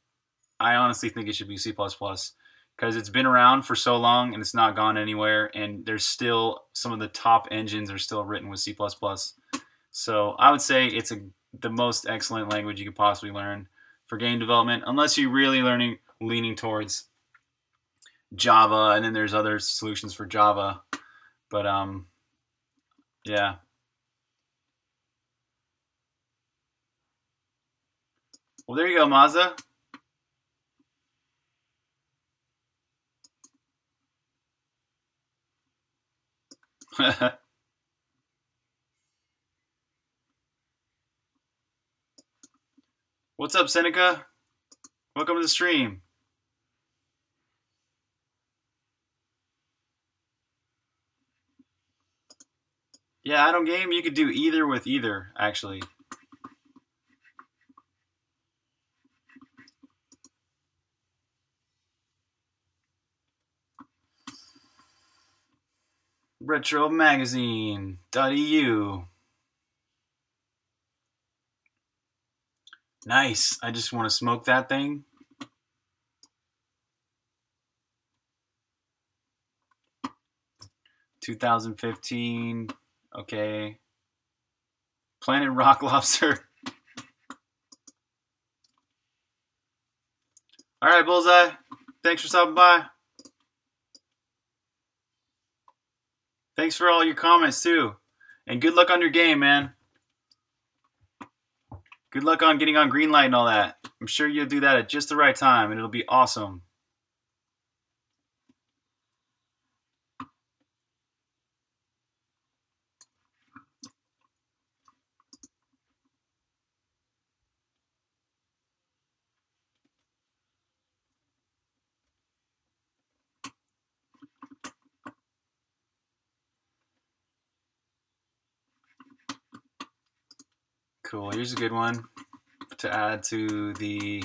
I honestly think it should be C plus plus. Because it's been around for so long and it's not gone anywhere, and there's still some of the top engines are still written with C plus plus. So I would say it's a, the most excellent language you could possibly learn for game development, unless you're really learning leaning towards Java, and then there's other solutions for Java. But um, yeah. Well, there you go, Mazda. What's up, Seneca? Welcome to the stream. Yeah, I don't game. You could do either with either, actually. retro magazine dot e u. Nice. I just want to smoke that thing. twenty fifteen. Okay. Planet Rock Lobster. All right, Bullseye. Thanks for stopping by. Thanks for all your comments, too. And good luck on your game, man. Good luck on getting on Greenlight and all that. I'm sure you'll do that at just the right time, and it'll be awesome. Cool. Here's a good one to add to the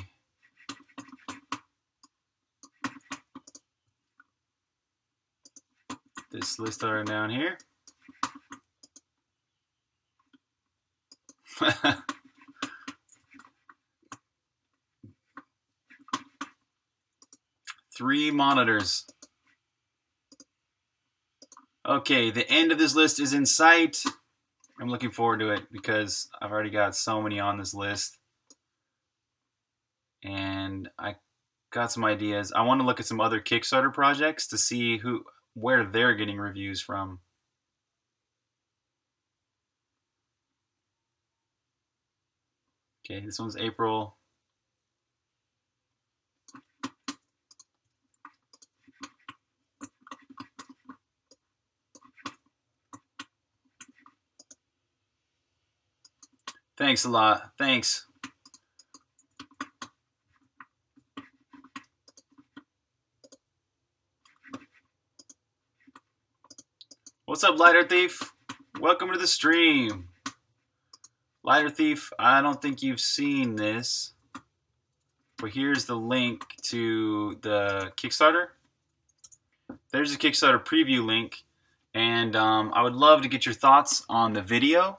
this list item down here. Three monitors. Okay, the end of this list is in sight. I'm looking forward to it because I've already got so many on this list. And I got some ideas. I want to look at some other Kickstarter projects to see who where they're getting reviews from. Okay, this one's April. Thanks a lot. Thanks. What's up, Lighter Thief? Welcome to the stream. Lighter Thief, I don't think you've seen this, but here's the link to the Kickstarter. There's a Kickstarter preview link, and um, I would love to get your thoughts on the video.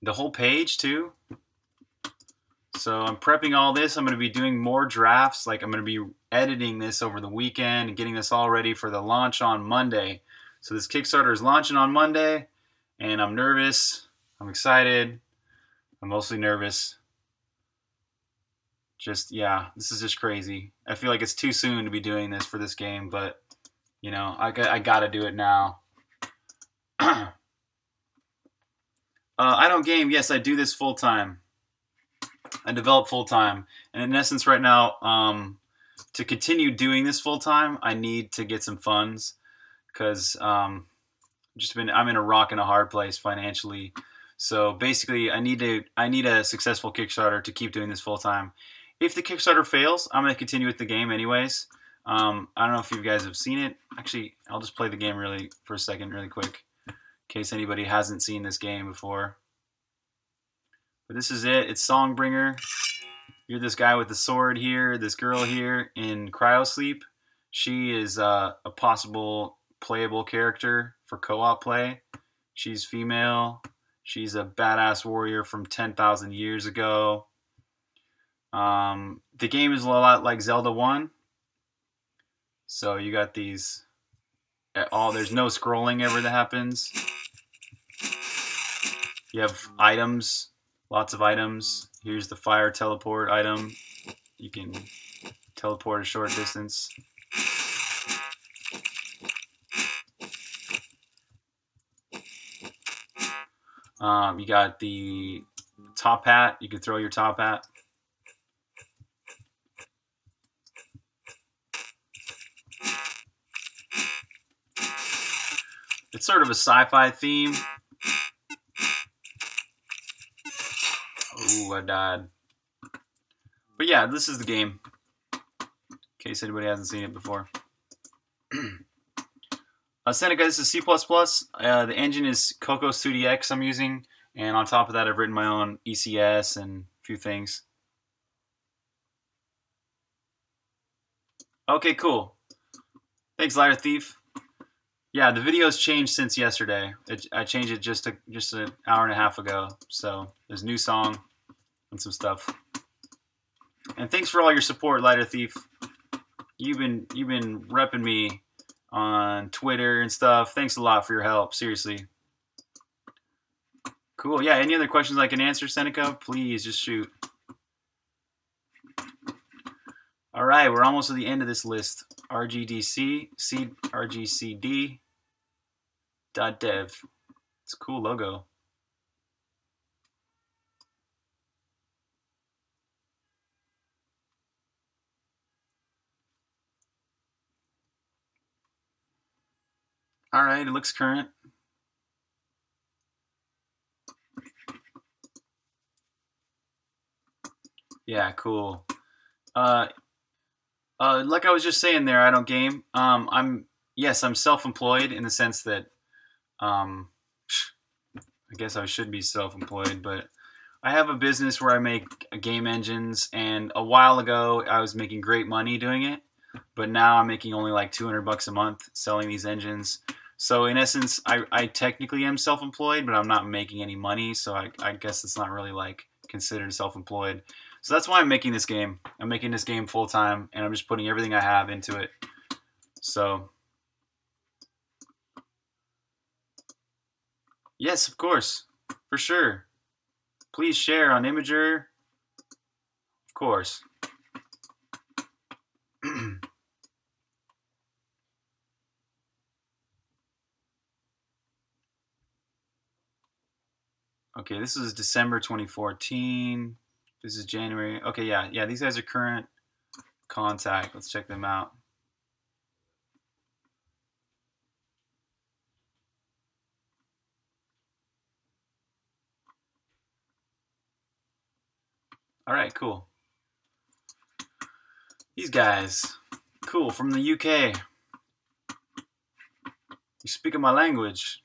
The whole page too. So I'm prepping all this. I'm going to be doing more drafts. Like I'm going to be editing this over the weekend and getting this all ready for the launch on Monday. So this Kickstarter is launching on Monday, and I'm nervous. I'm excited. I'm mostly nervous. Just, yeah, this is just crazy. I feel like it's too soon to be doing this for this game, but you know, I got, I got to do it now. Uh, I don't game. Yes, I do this full time. I develop full time, and in essence, right now, um, to continue doing this full time, I need to get some funds because um, just been I'm in a rock and a hard place financially. So basically, I need to I need a successful Kickstarter to keep doing this full time. If the Kickstarter fails, I'm gonna continue with the game anyways. Um, I don't know if you guys have seen it. Actually, I'll just play the game really for a second, really quick. In case anybody hasn't seen this game before. But this is it. It's Songbringer. You're this guy with the sword here, this girl here in cryosleep. She is uh, a possible playable character for co-op play. She's female. She's a badass warrior from ten thousand years ago. Um, the game is a lot like Zelda one. So you got these... At all, there's no scrolling ever that happens. You have items, lots of items. Here's the fire teleport item. You can teleport a short distance. Um, you got the top hat. You can throw your top hat. It's sort of a sci-fi theme. Ooh, I died. But yeah, this is the game. In case anybody hasn't seen it before. uh, Seneca, this is C plus plus. Uh, the engine is Cocos two D X I'm using. And on top of that, I've written my own E C S and a few things. Okay, cool. Thanks, Liar Thief. Yeah, the video's changed since yesterday. It, I changed it just a, just an hour and a half ago. So there's a new song and some stuff. And thanks for all your support, Lighter Thief. You've been you've been repping me on Twitter and stuff. Thanks a lot for your help. Seriously. Cool. Yeah. Any other questions I can answer, Seneca? Please just shoot. All right, we're almost at the end of this list. R G D C, C, R G C D, dot dev. It's a cool logo. All right, it looks current. Yeah, cool. Uh. Uh, like I was just saying there, I don't game. Um, I'm yes, I'm self-employed in the sense that um, I guess I should be self-employed, but I have a business where I make game engines, and a while ago I was making great money doing it, but now I'm making only like two hundred bucks a month selling these engines. So in essence, I, I technically am self-employed, but I'm not making any money, so I, I guess it's not really like considered self-employed. So that's why I'm making this game. I'm making this game full-time, and I'm just putting everything I have into it. So, yes, of course, for sure. Please share on Imgur, of course. Okay, this is December twenty fourteen. This is January. Okay, yeah, yeah, these guys are current contact. Let's check them out. All right, cool. These guys, cool, from the U K. You speak my language.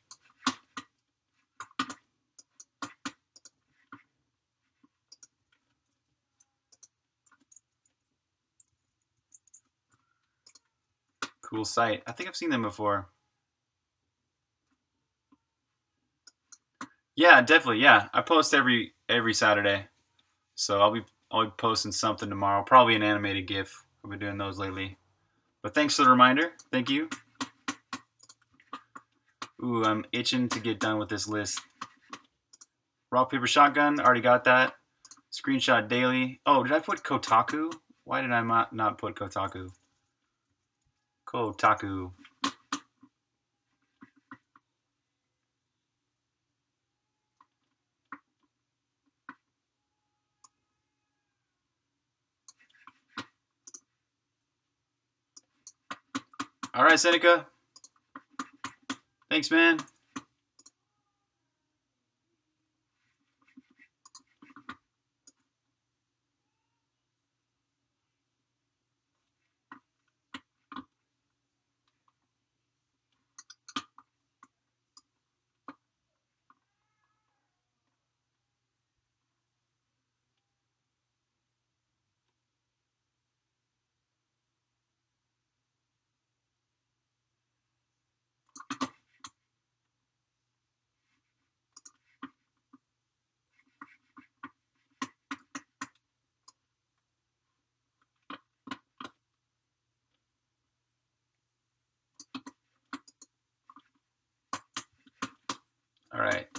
Cool site. I think I've seen them before. Yeah, definitely. Yeah, I post every every Saturday, so I'll be I'll be posting something tomorrow. Probably an animated GIF. I've been doing those lately. But thanks for the reminder. Thank you. Ooh, I'm itching to get done with this list. Rock Paper Shotgun. Already got that. Screenshot Daily. Oh, did I put Kotaku? Why did I not not put Kotaku? Kotaku. All right, Seneca. Thanks, man.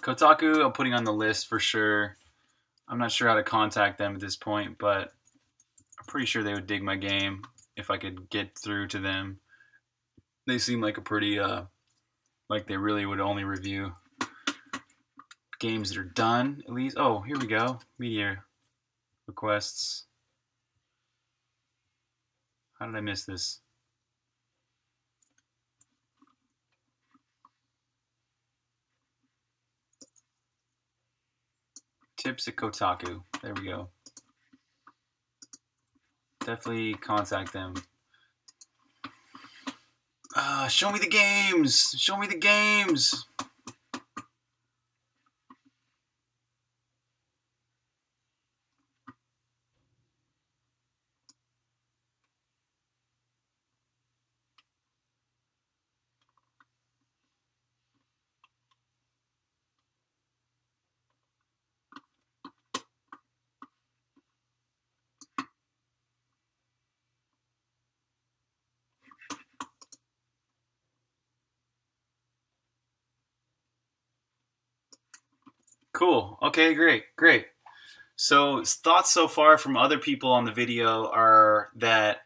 Kotaku, I'm putting on the list for sure. I'm not sure how to contact them at this point, but I'm pretty sure they would dig my game if I could get through to them. They seem like a pretty, uh, like they really would only review games that are done, at least. Oh, here we go. Media requests. How did I miss this? Tips at Kotaku. There we go. Definitely contact them. Uh, show me the games! Show me the games! Cool. Okay, great, great. So thoughts so far from other people on the video are that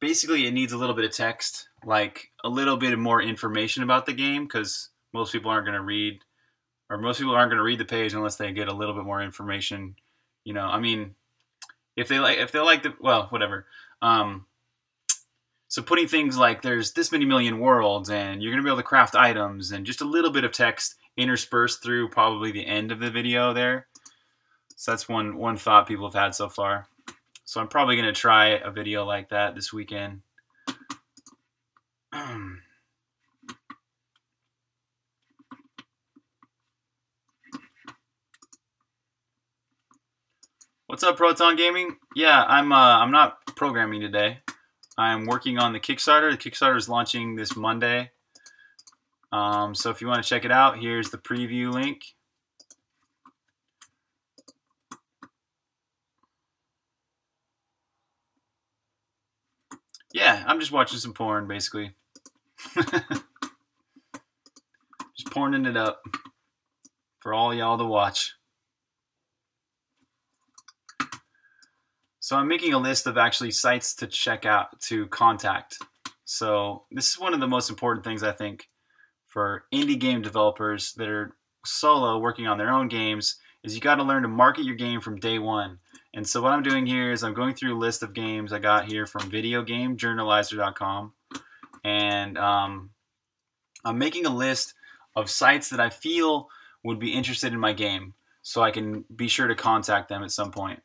basically it needs a little bit of text, like a little bit more information about the game, because most people aren't going to read, or most people aren't going to read the page unless they get a little bit more information. You know, I mean, if they like, if they like the, well, whatever. Um, so putting things like there's this many million worlds, and you're going to be able to craft items, and just a little bit of text interspersed through probably the end of the video there. So that's one one thought people have had so far. So I'm probably going to try a video like that this weekend. What's up, Proton Gaming? Yeah, I'm. Uh, I'm not programming today. I'm working on the Kickstarter. The Kickstarter is launching this Monday. Um, so if you want to check it out, here's the preview link. Yeah, I'm just watching some porn, basically. Just porning it up for all y'all to watch. So I'm making a list of actually sites to check out, to contact. So this is one of the most important things, I think, for indie game developers that are solo working on their own games, is you got to learn to market your game from day one. And so what I'm doing here is I'm going through a list of games I got here from video game journalizer dot com. And um, I'm making a list of sites that I feel would be interested in my game, so I can be sure to contact them at some point.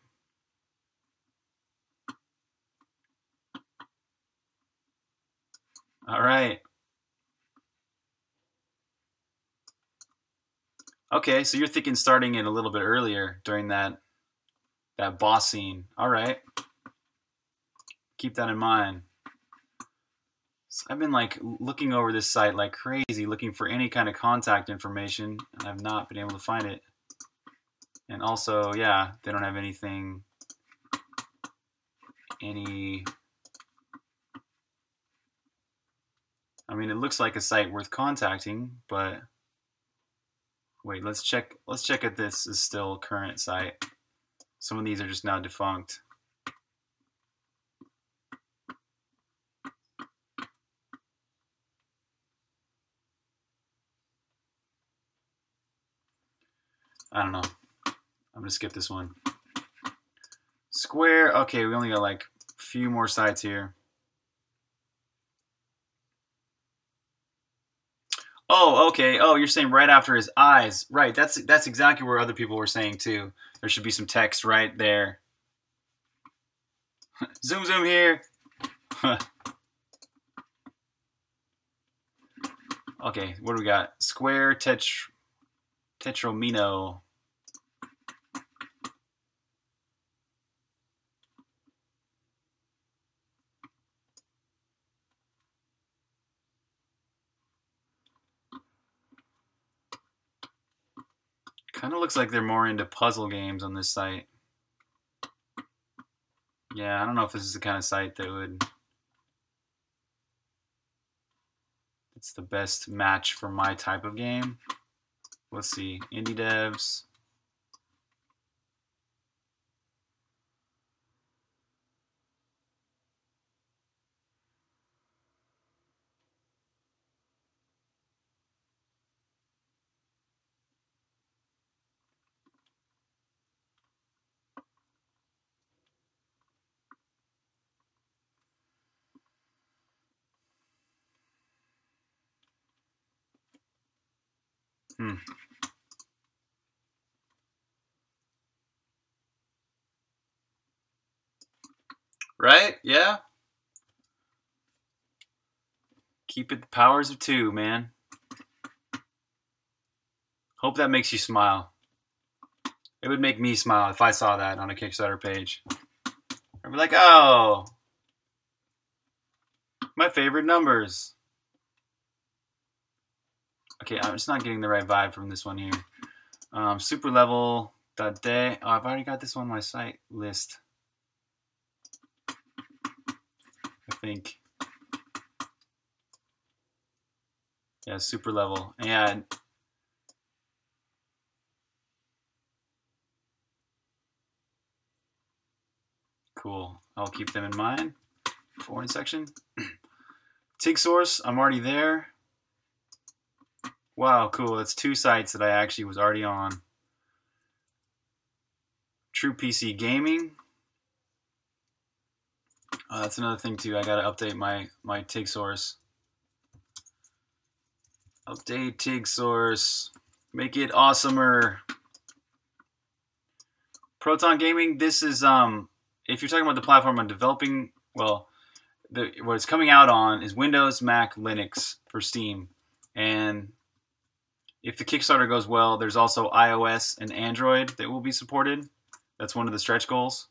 All right. Okay, so you're thinking starting it a little bit earlier during that that boss scene. All right. Keep that in mind. So I've been like looking over this site like crazy, looking for any kind of contact information, and I've not been able to find it. And also, yeah, they don't have anything, any, I mean, it looks like a site worth contacting, but wait, let's check, let's check if this is still a current site. Some of these are just now defunct. I don't know. I'm gonna skip this one. Square, okay, we only got like a few more sites here. Oh, okay. Oh, you're saying right after his eyes. Right, that's that's exactly where other people were saying too. There should be some text right there. Zoom, zoom here. Okay, what do we got? Square tetr Tetromino. Kind of looks like they're more into puzzle games on this site. Yeah, I don't know if this is the kind of site that would... It's the best match for my type of game. Let's see, indie devs. Hmm. Right? Yeah. Keep it the powers of two, man. Hope that makes you smile. It would make me smile if I saw that on a Kickstarter page. I'd be like, oh, my favorite numbers. Okay, I'm just not getting the right vibe from this one here. Um, super level dot day. Oh, I've already got this on my site list, I think. Yeah, super level. Yeah. Cool. I'll keep them in mind. Foreign section. T I G Source. I'm already there. Wow, cool. That's two sites that I actually was already on. True P C Gaming. Uh, that's another thing, too. I got to update my, my T I G Source. Update T I G Source. Make it awesomer. Proton Gaming, this is, um, if you're talking about the platform I'm developing, well, the, what it's coming out on is Windows, Mac, Linux for Steam. And if the Kickstarter goes well, there's also iOS and Android that will be supported. That's one of the stretch goals.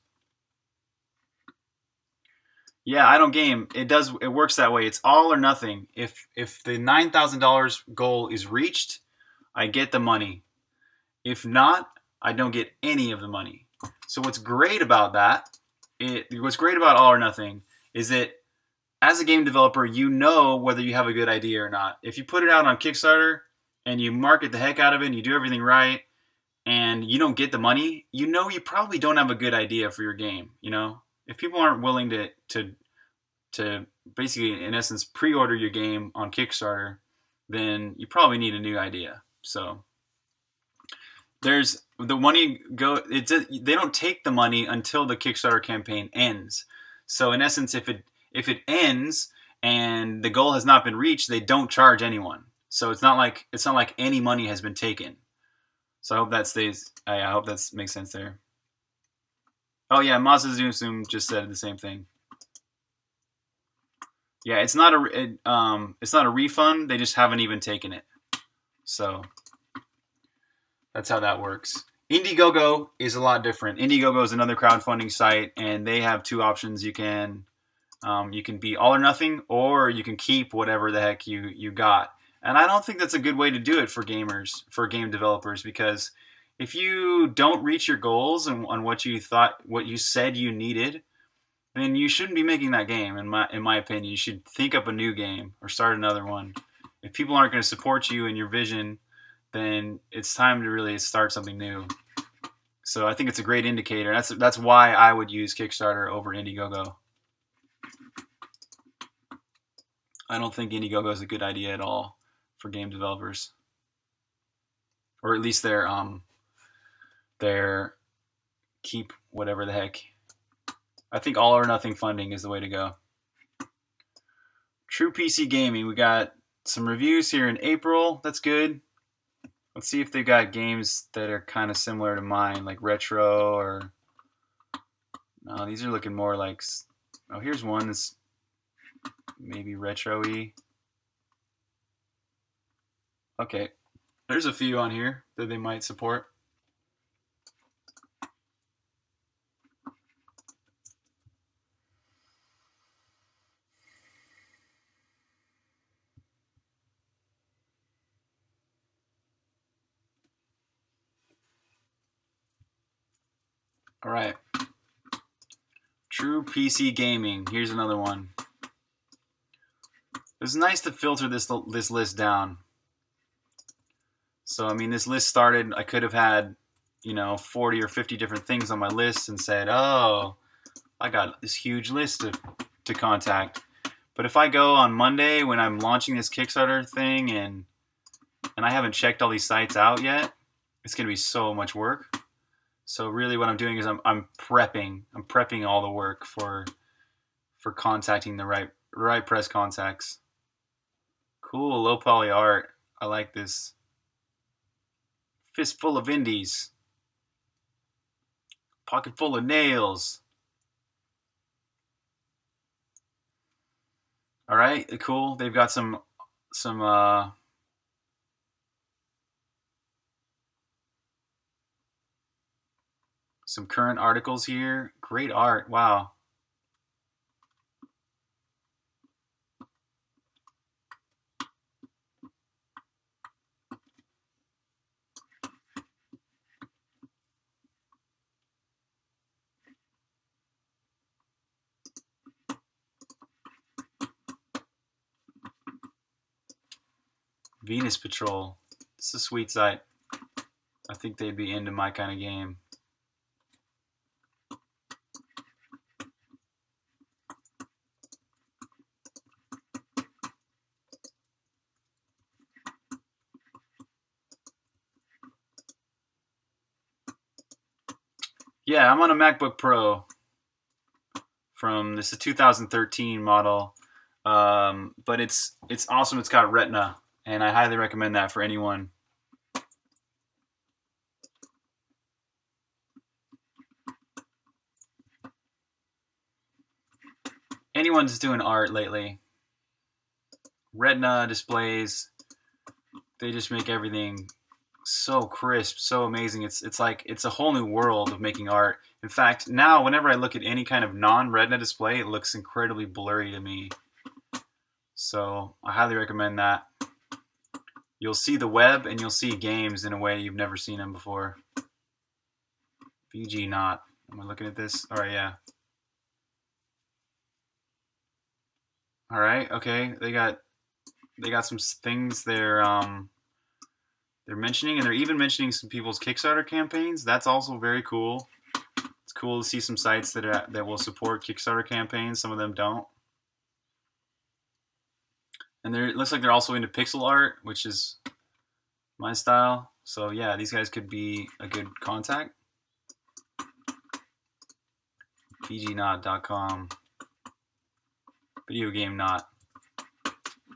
Yeah, I don't game. It does. It works that way. It's all or nothing. If if the nine thousand dollars goal is reached, I get the money. If not, I don't get any of the money. So what's great about that, it, what's great about all or nothing is that as a game developer, you know whether you have a good idea or not. If you put it out on Kickstarter and you market the heck out of it and you do everything right and you don't get the money, you know you probably don't have a good idea for your game. You know, if people aren't willing to to, to basically, in essence, pre-order your game on Kickstarter, then you probably need a new idea. So there's the money go. It they don't take the money until the Kickstarter campaign ends. So in essence, if it if it ends and the goal has not been reached, they don't charge anyone. So it's not like it's not like any money has been taken. So I hope that stays. I hope that makes sense there. Oh yeah, Masazoom just said the same thing. Yeah, it's not a it, um, it's not a refund. They just haven't even taken it. So that's how that works. Indiegogo is a lot different. Indiegogo is another crowdfunding site, and they have two options. You can um, you can be all or nothing, or you can keep whatever the heck you you got. And I don't think that's a good way to do it for gamers, for game developers, because if you don't reach your goals and on what you thought, what you said you needed, then you shouldn't be making that game. In my in my opinion, you should think up a new game or start another one. If people aren't going to support you in your vision, then it's time to really start something new. So I think it's a great indicator. That's that's why I would use Kickstarter over Indiegogo. I don't think Indiegogo is a good idea at all for game developers, or at least their um their keep whatever the heck. I think all or nothing funding is the way to go. True P C gaming. We got some reviews here in April. That's good. Let's see if they've got games that are kind of similar to mine, like retro or... No, these are looking more like... Oh, here's one that's maybe retro-y. Okay. There's a few on here that they might support. All right, True P C Gaming. Here's another one. It's nice to filter this this list down. So I mean, this list started. I could have had, you know, forty or fifty different things on my list and said, "Oh, I got this huge list to to contact." But if I go on Monday when I'm launching this Kickstarter thing and and I haven't checked all these sites out yet, it's gonna be so much work. So really what I'm doing is I'm I'm prepping. I'm prepping all the work for for contacting the right right press contacts. Cool, low poly art. I like this. Fistful of indies. Pocket full of nails. All right, cool. They've got some some uh some current articles here. Great art. Wow. Venus Patrol. This is a sweet site. I think they'd be into my kind of game. Yeah, I'm on a MacBook Pro from this is two thousand thirteen model, um, but it's it's awesome. It's got Retina, and I highly recommend that for anyone. Anyone's doing art lately. Retina displays, they just make everything so crisp, so amazing. It's it's like it's a whole new world of making art. In fact, now whenever I look at any kind of non-Retina display, it looks incredibly blurry to me. So I highly recommend that. You'll see the web and you'll see games in a way you've never seen them before. V G not. Am I looking at this? All right, yeah. All right, okay. They got they got some things there. Um, They're mentioning, and they're even mentioning some people's Kickstarter campaigns. That's also very cool. It's cool to see some sites that are, that will support Kickstarter campaigns. Some of them don't. And they're, it looks like they're also into pixel art, which is my style. So yeah, these guys could be a good contact. V G knot dot com. Video game knot.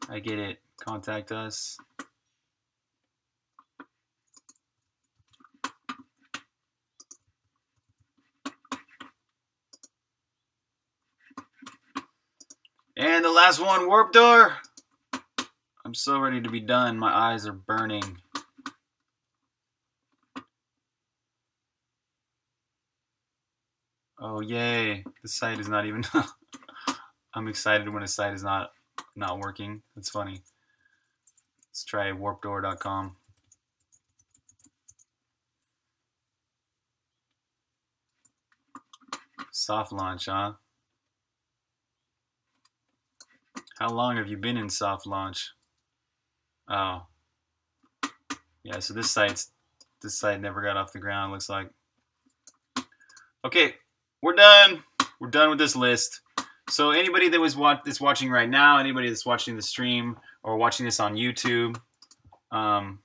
I get it. Contact us. And the last one, Warp Door. I'm so ready to be done. My eyes are burning. Oh, yay. This site is not even... I'm excited when a site is not, not working. That's funny. Let's try warp door dot com. Soft launch, huh? How long have you been in soft launch? Oh. Yeah, so this site's this site never got off the ground, looks like. Okay, we're done. We're done with this list. So anybody that was watch that's watching right now, anybody that's watching the stream or watching this on YouTube. Um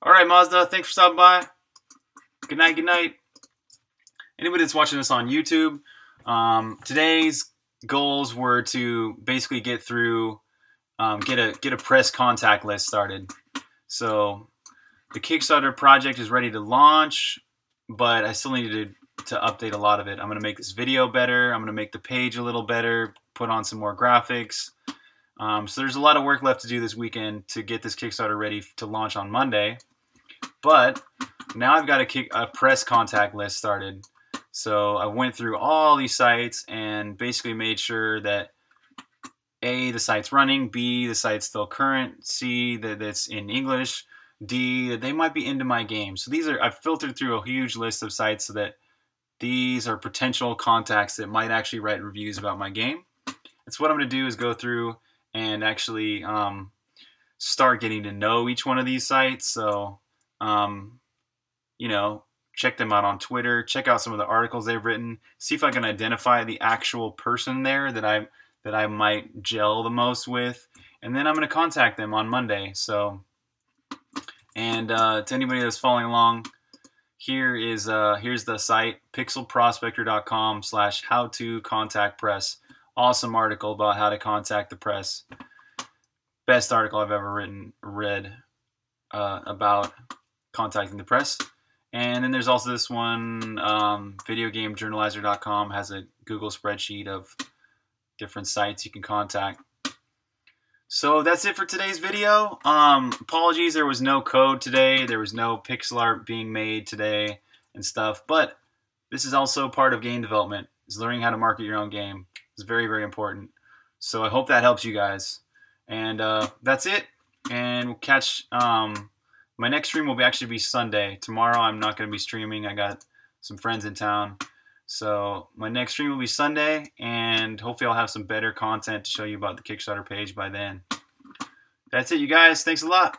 all right, Mazda, thanks for stopping by. Good night, good night. Anybody that's watching this on YouTube, um today's goals were to basically get through, um, get a get a press contact list started. So the Kickstarter project is ready to launch, but I still needed to, to update a lot of it. I'm going to make this video better. I'm going to make the page a little better, put on some more graphics. Um, so there's a lot of work left to do this weekend to get this Kickstarter ready to launch on Monday. But now I've got a, kick, a press contact list started. So I went through all these sites and basically made sure that A, the site's running, B, the site's still current, C, that it's in English, D, that they might be into my game. So these are, I've filtered through a huge list of sites so that these are potential contacts that might actually write reviews about my game. That's what I'm going to do, is go through and actually um, start getting to know each one of these sites. So, um, you know, check them out on Twitter, check out some of the articles they've written, see if I can identify the actual person there that I that I might gel the most with, and then I'm going to contact them on Monday. So, and uh, to anybody that's following along, here is uh, here's the site, pixel prospector dot com slash how to contact press. Awesome article about how to contact the press. Best article I've ever written, read uh, about contacting the press. And then there's also this one, um, video game journalizer dot com has a Google spreadsheet of different sites you can contact. So that's it for today's video. Um, apologies, there was no code today. There was no pixel art being made today and stuff. But this is also part of game development, is learning how to market your own game. It's very, very important. So I hope that helps you guys. And uh, that's it. And we'll catch... Um, My next stream will be actually be Sunday. Tomorrow I'm not going to be streaming. I got some friends in town. So my next stream will be Sunday, and hopefully I'll have some better content to show you about the Kickstarter page by then. That's it, you guys. Thanks a lot.